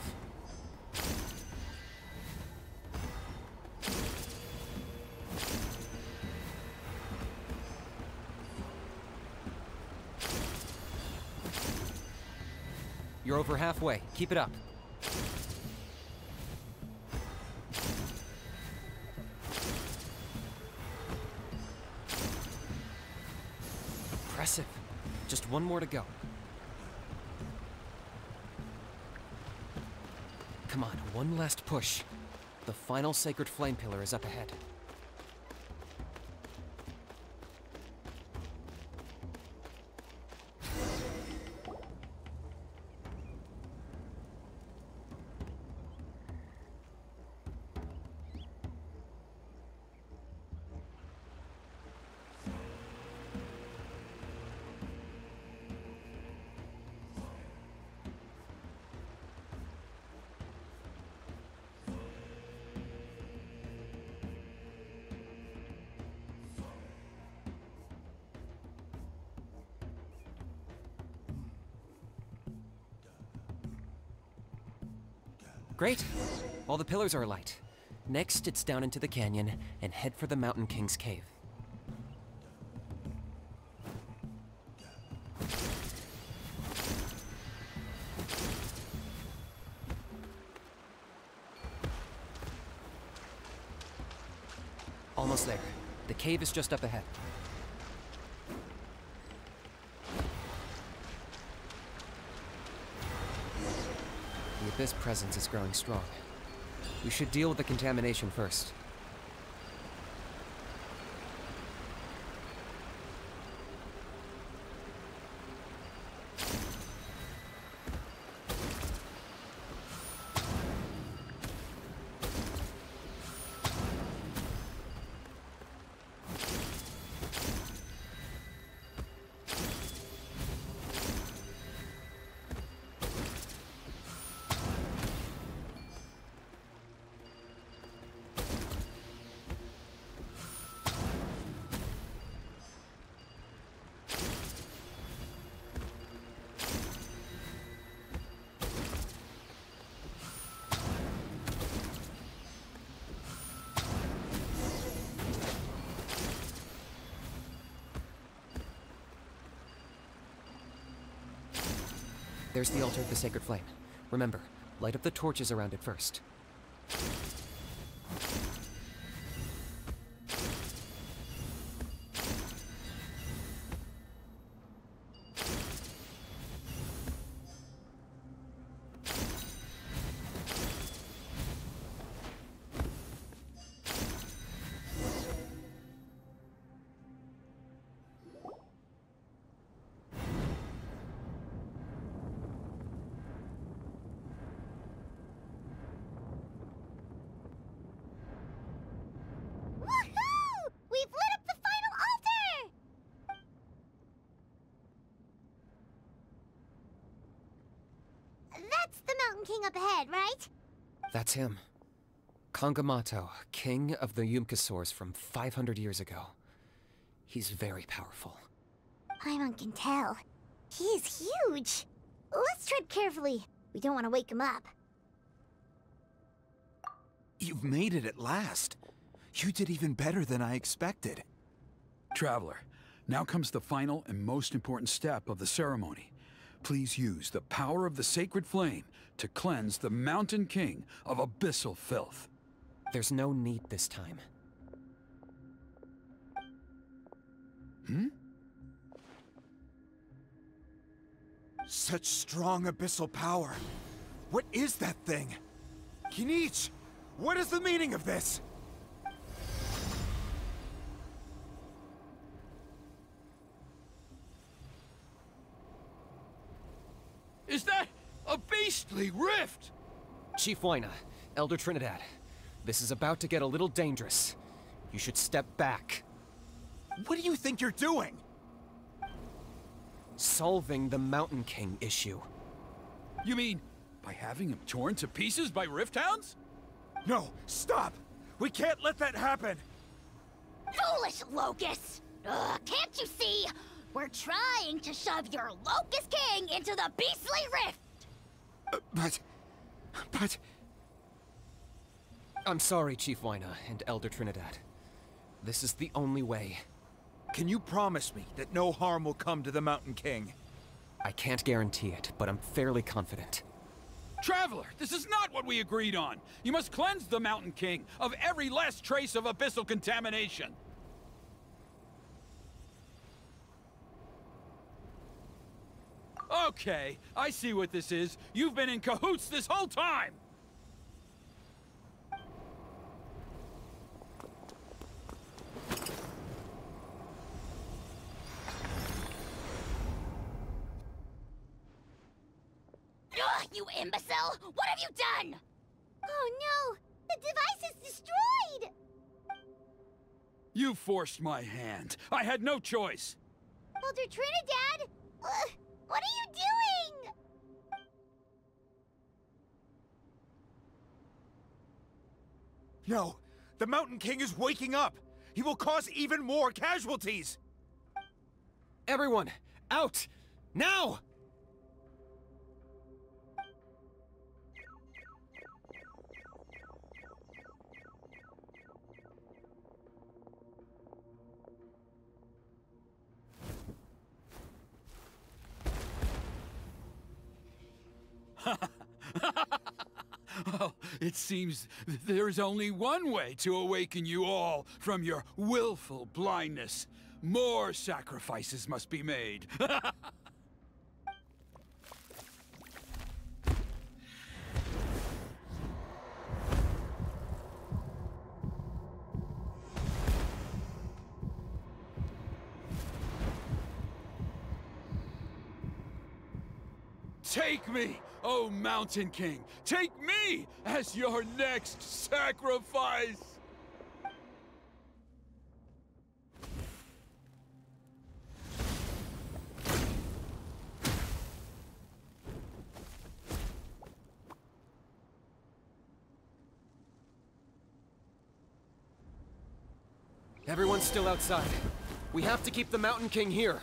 You're over halfway. Keep it up. Impressive. Just one more to go. Come on, one last push. The final Sacred Flame Pillar is up ahead. Great. All the pillars are alight. Next, it's down into the canyon and head for the Mountain King's cave. Almost there. The cave is just up ahead. This presence is growing strong. We should deal with the contamination first. There's the altar of the Sacred Flame. Remember, light up the torches around it first. That's the Mountain King up ahead, right? That's him. Kangamato, king of the Yumkasaurs from 500 years ago. He's very powerful. Paimon can tell. He is huge. Let's tread carefully. We don't want to wake him up. You've made it at last. You did even better than I expected. Traveler, now comes the final and most important step of the ceremony. Please use the power of the Sacred Flame to cleanse the Mountain King of abyssal filth. There's no need this time. Hmm? Such strong abyssal power. What is that thing? Kinich, what is the meaning of this? Is that a beastly rift? Chief Wayna, Elder Trinidad, this is about to get a little dangerous. You should step back. What do you think you're doing? Solving the Mountain King issue. You mean by having him torn to pieces by rifthounds? No, stop! We can't let that happen! Foolish locust! Can't you see? We're trying to shove your locust king into the beastly rift! But... I'm sorry, Chief Wayna and Elder Trinidad. This is the only way. Can you promise me that no harm will come to the Mountain King? I can't guarantee it, but I'm fairly confident. Traveler, this is not what we agreed on! You must cleanse the Mountain King of every last trace of abyssal contamination! Okay, I see what this is. You've been in cahoots this whole time! You imbecile! What have you done? Oh no! The device is destroyed! You forced my hand. I had no choice. Elder Trinidad! What are you doing? No! The Mountain King is waking up! He will cause even more casualties! Everyone, out! Now! Oh, it seems there is only one way to awaken you all from your willful blindness. More sacrifices must be made. Take me! Oh, Mountain King, take me as your next sacrifice! Everyone's still outside. We have to keep the Mountain King here.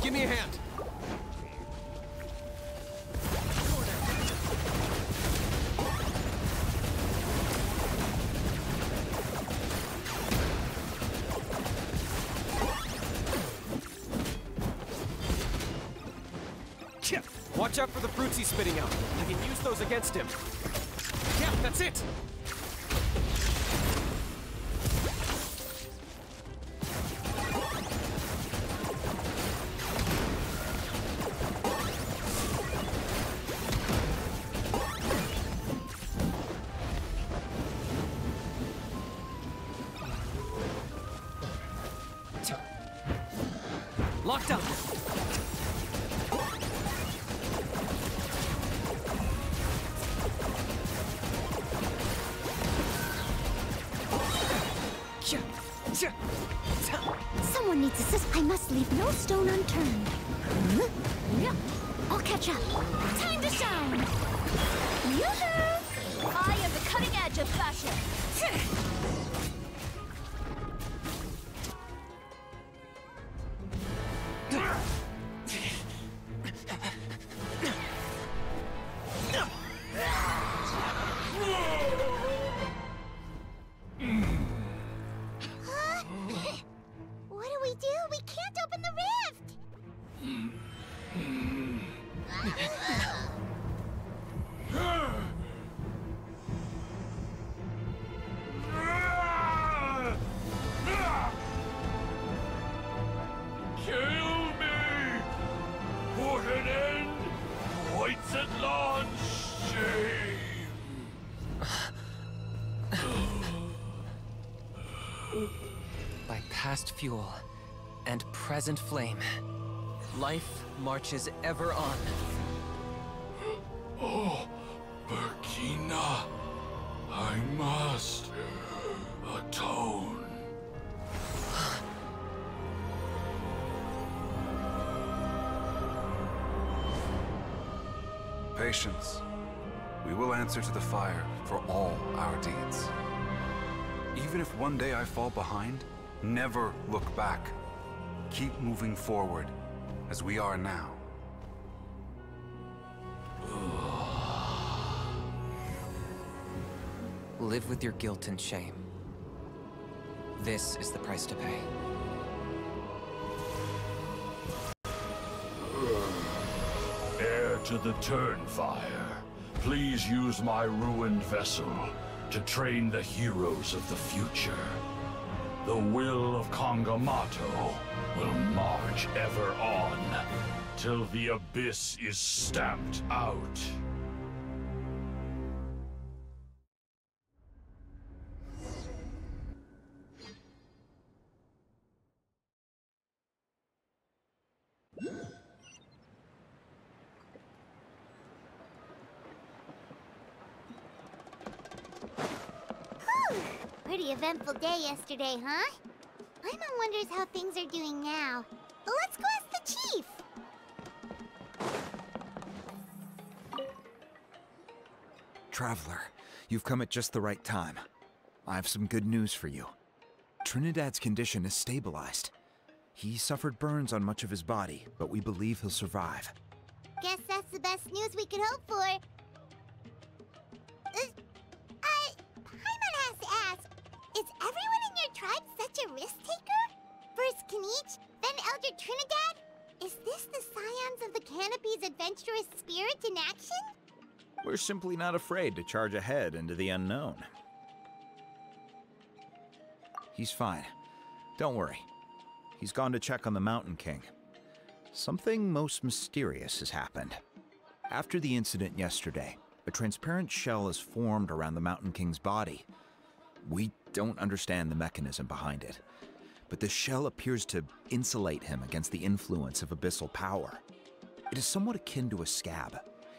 Give me a hand. Watch out for the fruits he's spitting out. I can use those against him. Yeah, that's it! Locked up! Someone needs assist. I must leave no stone unturned. I'll catch up. Time to shine! Yoo-hoo! I am the cutting edge of fashion. Fuel and present flame. Life marches ever on. Oh, Burquina, I must atone. Patience. We will answer to the fire for all our deeds. Even if one day I fall behind, never look back. Keep moving forward, as we are now. Live with your guilt and shame. This is the price to pay. Heir to the Turnfire, please use my ruined vessel to train the heroes of the future. The will of Kangamato will march ever on, till the Abyss is stamped out. Eventful day yesterday, huh? Paimon wonders how things are doing now. But let's go ask the chief! Traveler, you've come at just the right time. I have some good news for you. Trinidad's condition is stabilized. He suffered burns on much of his body, but we believe he'll survive. Guess that's the best news we could hope for. Paimon has to ask. Is everyone in your tribe such a risk-taker? First Kinich, then Elder Trinidad? Is this the Scions of the Canopy's adventurous spirit in action? We're simply not afraid to charge ahead into the unknown. He's fine. Don't worry. He's gone to check on the Mountain King. Something most mysterious has happened. After the incident yesterday, a transparent shell is formed around the Mountain King's body. We don't understand the mechanism behind it, but the shell appears to insulate him against the influence of abyssal power. It is somewhat akin to a scab,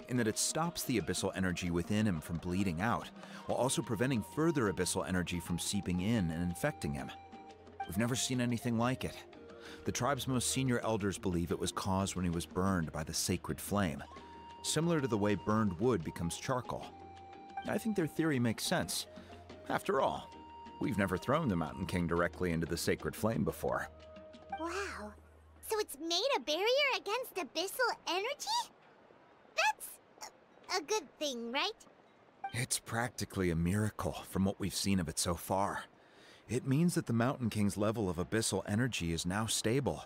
in that it stops the abyssal energy within him from bleeding out, while also preventing further abyssal energy from seeping in and infecting him. We've never seen anything like it. The tribe's most senior elders believe it was caused when he was burned by the sacred flame, similar to the way burned wood becomes charcoal. I think their theory makes sense. After all, we've never thrown the Mountain King directly into the Sacred Flame before. Wow. So it's made a barrier against abyssal energy? That's a good thing, right? It's practically a miracle from what we've seen of it so far. It means that the Mountain King's level of abyssal energy is now stable.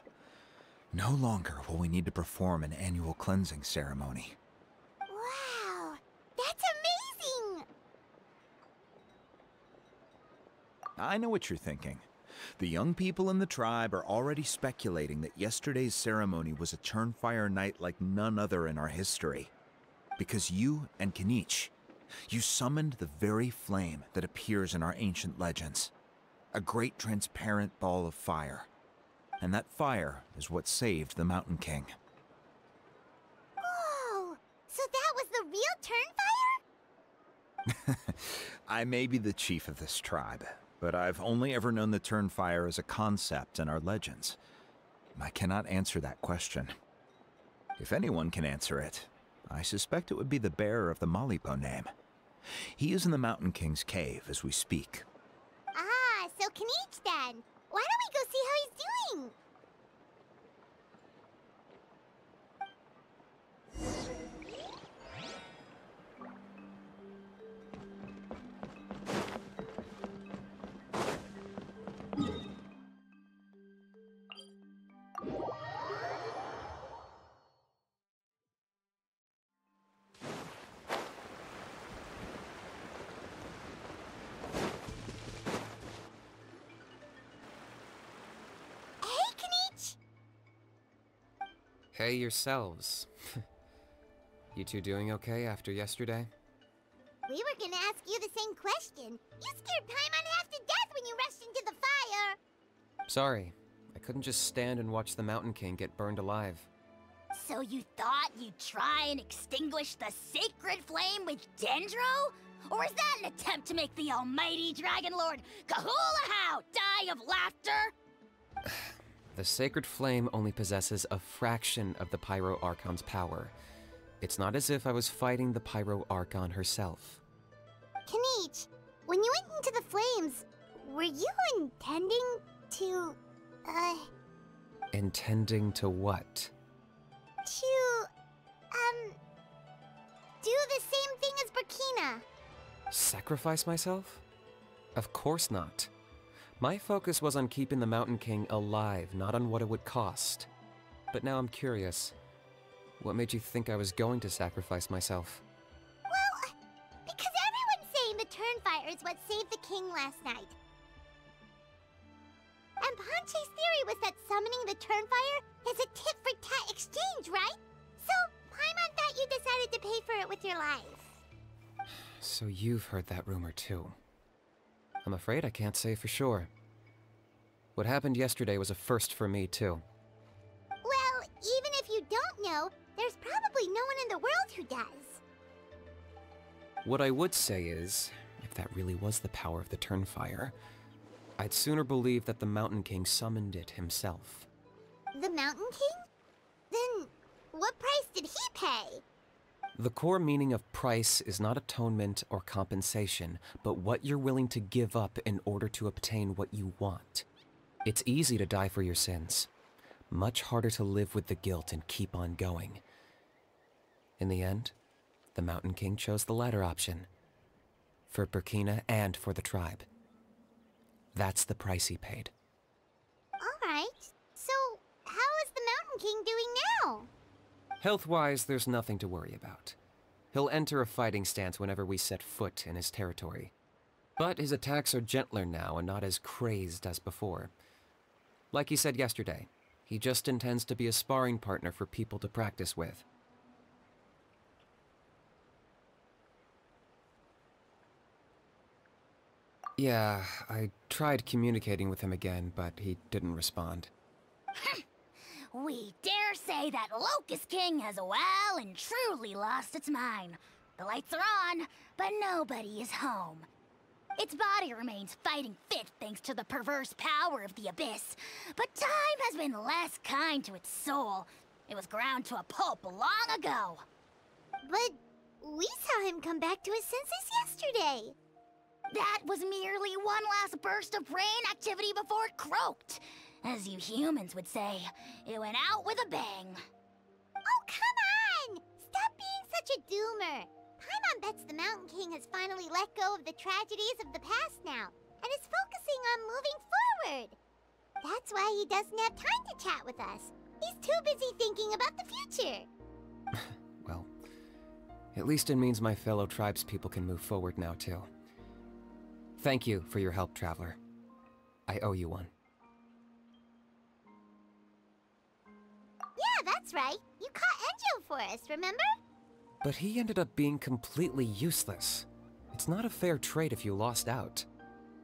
No longer will we need to perform an annual cleansing ceremony. Wow. That's amazing! I know what you're thinking. The young people in the tribe are already speculating that yesterday's ceremony was a Turnfire Night like none other in our history. Because you and Kinich, you summoned the very flame that appears in our ancient legends. A great transparent ball of fire. And that fire is what saved the Mountain King. Whoa! So that was the real Turnfire? I may be the chief of this tribe, but I've only ever known the Turnfire as a concept in our legends. I cannot answer that question. If anyone can answer it, I suspect it would be the bearer of the Malipo name. He is in the Mountain King's cave as we speak. Ah, so Kinich then. Why don't we go see how he's doing? Hey yourselves. You two doing okay after yesterday? We were gonna ask you the same question. You scared Paimon half to death when you rushed into the fire. Sorry. I couldn't just stand and watch the Mountain King get burned alive. So you thought you'd try and extinguish the sacred flame with Dendro? Or is that an attempt to make the almighty Dragon Lord Kahula How die of laughter? The Sacred Flame only possesses a fraction of the Pyro Archon's power. It's not as if I was fighting the Pyro Archon herself. Kinich, when you went into the flames, were you intending to, Intending to what? To, do the same thing as Burquina. Sacrifice myself? Of course not. My focus was on keeping the Mountain King alive, not on what it would cost. But now I'm curious. What made you think I was going to sacrifice myself? Well, because everyone's saying the Turnfire is what saved the king last night. And Panche's theory was that summoning the Turnfire is a tit-for-tat exchange, right? So, Paimon thought you decided to pay for it with your life. So you've heard that rumor too. I'm afraid I can't say for sure. What happened yesterday was a first for me, too. Well, even if you don't know, there's probably no one in the world who does. What I would say is, if that really was the power of the Turnfire, I'd sooner believe that the Mountain King summoned it himself. The Mountain King? Then, what price did he pay? The core meaning of price is not atonement or compensation, but what you're willing to give up in order to obtain what you want. It's easy to die for your sins. Much harder to live with the guilt and keep on going. In the end, the Mountain King chose the latter option. For Burquina and for the tribe. That's the price he paid. Alright, so how is the Mountain King doing now? Health-wise, there's nothing to worry about. He'll enter a fighting stance whenever we set foot in his territory. But his attacks are gentler now and not as crazed as before. Like he said yesterday, he just intends to be a sparring partner for people to practice with. Yeah, I tried communicating with him again, but he didn't respond. We dare say that Locust King has well and truly lost its mind. The lights are on, but nobody is home. Its body remains fighting fit thanks to the perverse power of the Abyss, but time has been less kind to its soul. It was ground to a pulp long ago. But we saw him come back to his senses yesterday. That was merely one last burst of brain activity before it croaked. As you humans would say, it went out with a bang. Oh, come on! Stop being such a doomer! Paimon bets the Mountain King has finally let go of the tragedies of the past now, and is focusing on moving forward. That's why he doesn't have time to chat with us. He's too busy thinking about the future. Well, at least it means my fellow tribespeople can move forward now, too. Thank you for your help, Traveler. I owe you one. Yeah, that's right. You caught Enjo for us, remember? But he ended up being completely useless. It's not a fair trade if you lost out.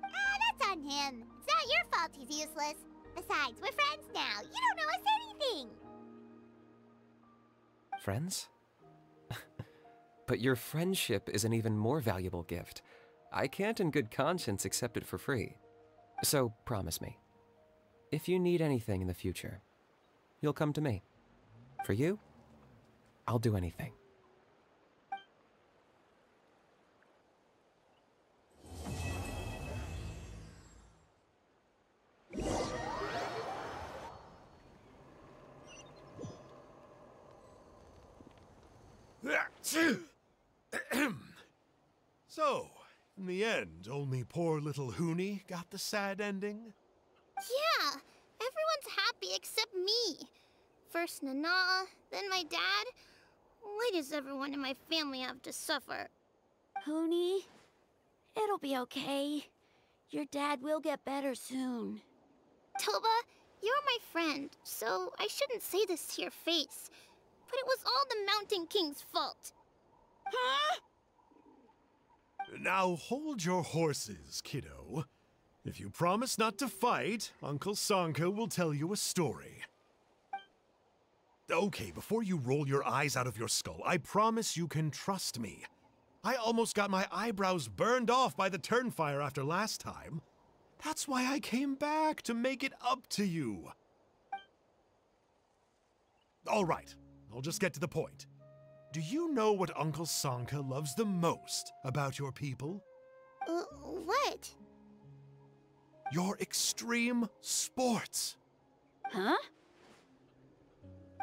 Ah, that's on him. It's not your fault he's useless. Besides, we're friends now. You don't owe us anything. Friends? But your friendship is an even more valuable gift. I can't in good conscience accept it for free. So, promise me. If you need anything in the future, you'll come to me. For you, I'll do anything. So, in the end, only poor little Hoonie got the sad ending? Yeah, everyone's happy except me. First Nana, then my dad. Why does everyone in my family have to suffer? Hoonie, it'll be okay. Your dad will get better soon. Toba, you're my friend, so I shouldn't say this to your face. But it was all the Mountain King's fault. Huh? Now hold your horses, kiddo. If you promise not to fight, Uncle Sanka will tell you a story. Okay, before you roll your eyes out of your skull, I promise you can trust me. I almost got my eyebrows burned off by the Turnfire after last time. That's why I came back, to make it up to you. All right. I'll just get to the point. Do you know what Uncle Sanka loves the most about your people? What? Your extreme sports. Huh?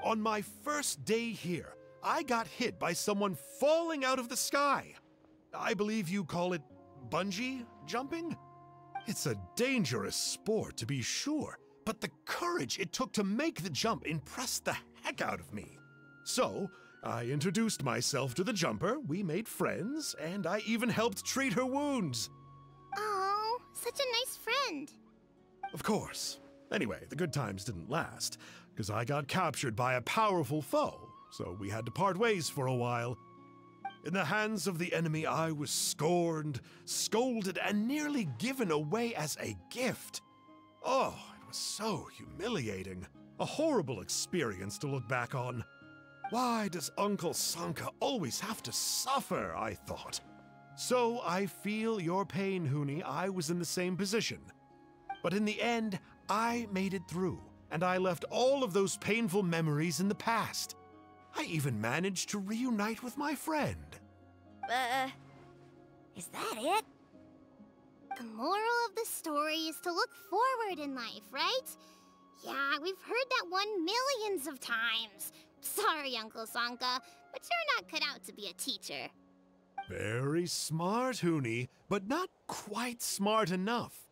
On my first day here, I got hit by someone falling out of the sky. I believe you call it bungee jumping? It's a dangerous sport, to be sure, but the courage it took to make the jump impressed the heck out of me. So, I introduced myself to the jumper, we made friends, and I even helped treat her wounds. Oh, such a nice friend. Of course. Anyway, the good times didn't last, because I got captured by a powerful foe, so we had to part ways for a while. In the hands of the enemy, I was scorned, scolded, and nearly given away as a gift. Oh, it was so humiliating. A horrible experience to look back on. Why does Uncle Sanka always have to suffer, I thought. So I feel your pain, Hoonie. I was in the same position. But in the end, I made it through, and I left all of those painful memories in the past. I even managed to reunite with my friend. Is that it? The moral of the story is to look forward in life, right? Yeah, we've heard that one millions of times. Sorry, Uncle Sanka, but you're not cut out to be a teacher. Very smart, Hoonie, but not quite smart enough.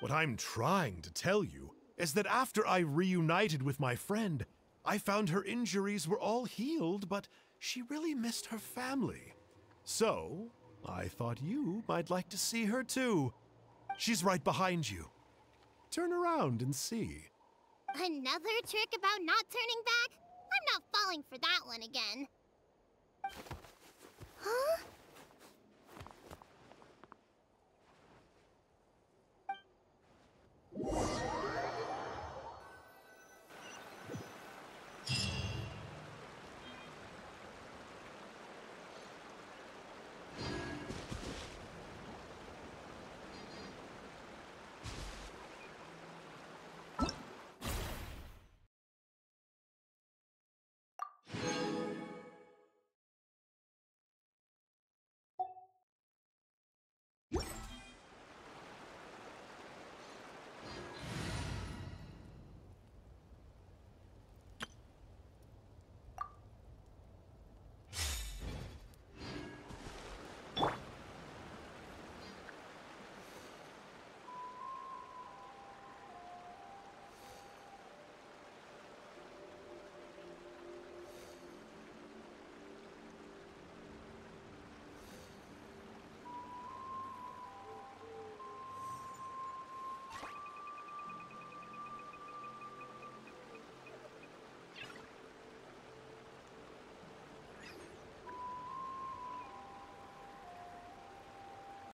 What I'm trying to tell you is that after I reunited with my friend, I found her injuries were all healed, but she really missed her family. So, I thought you might like to see her too. She's right behind you. Turn around and see. Another trick about not turning back? I'm not falling for that one again. Huh?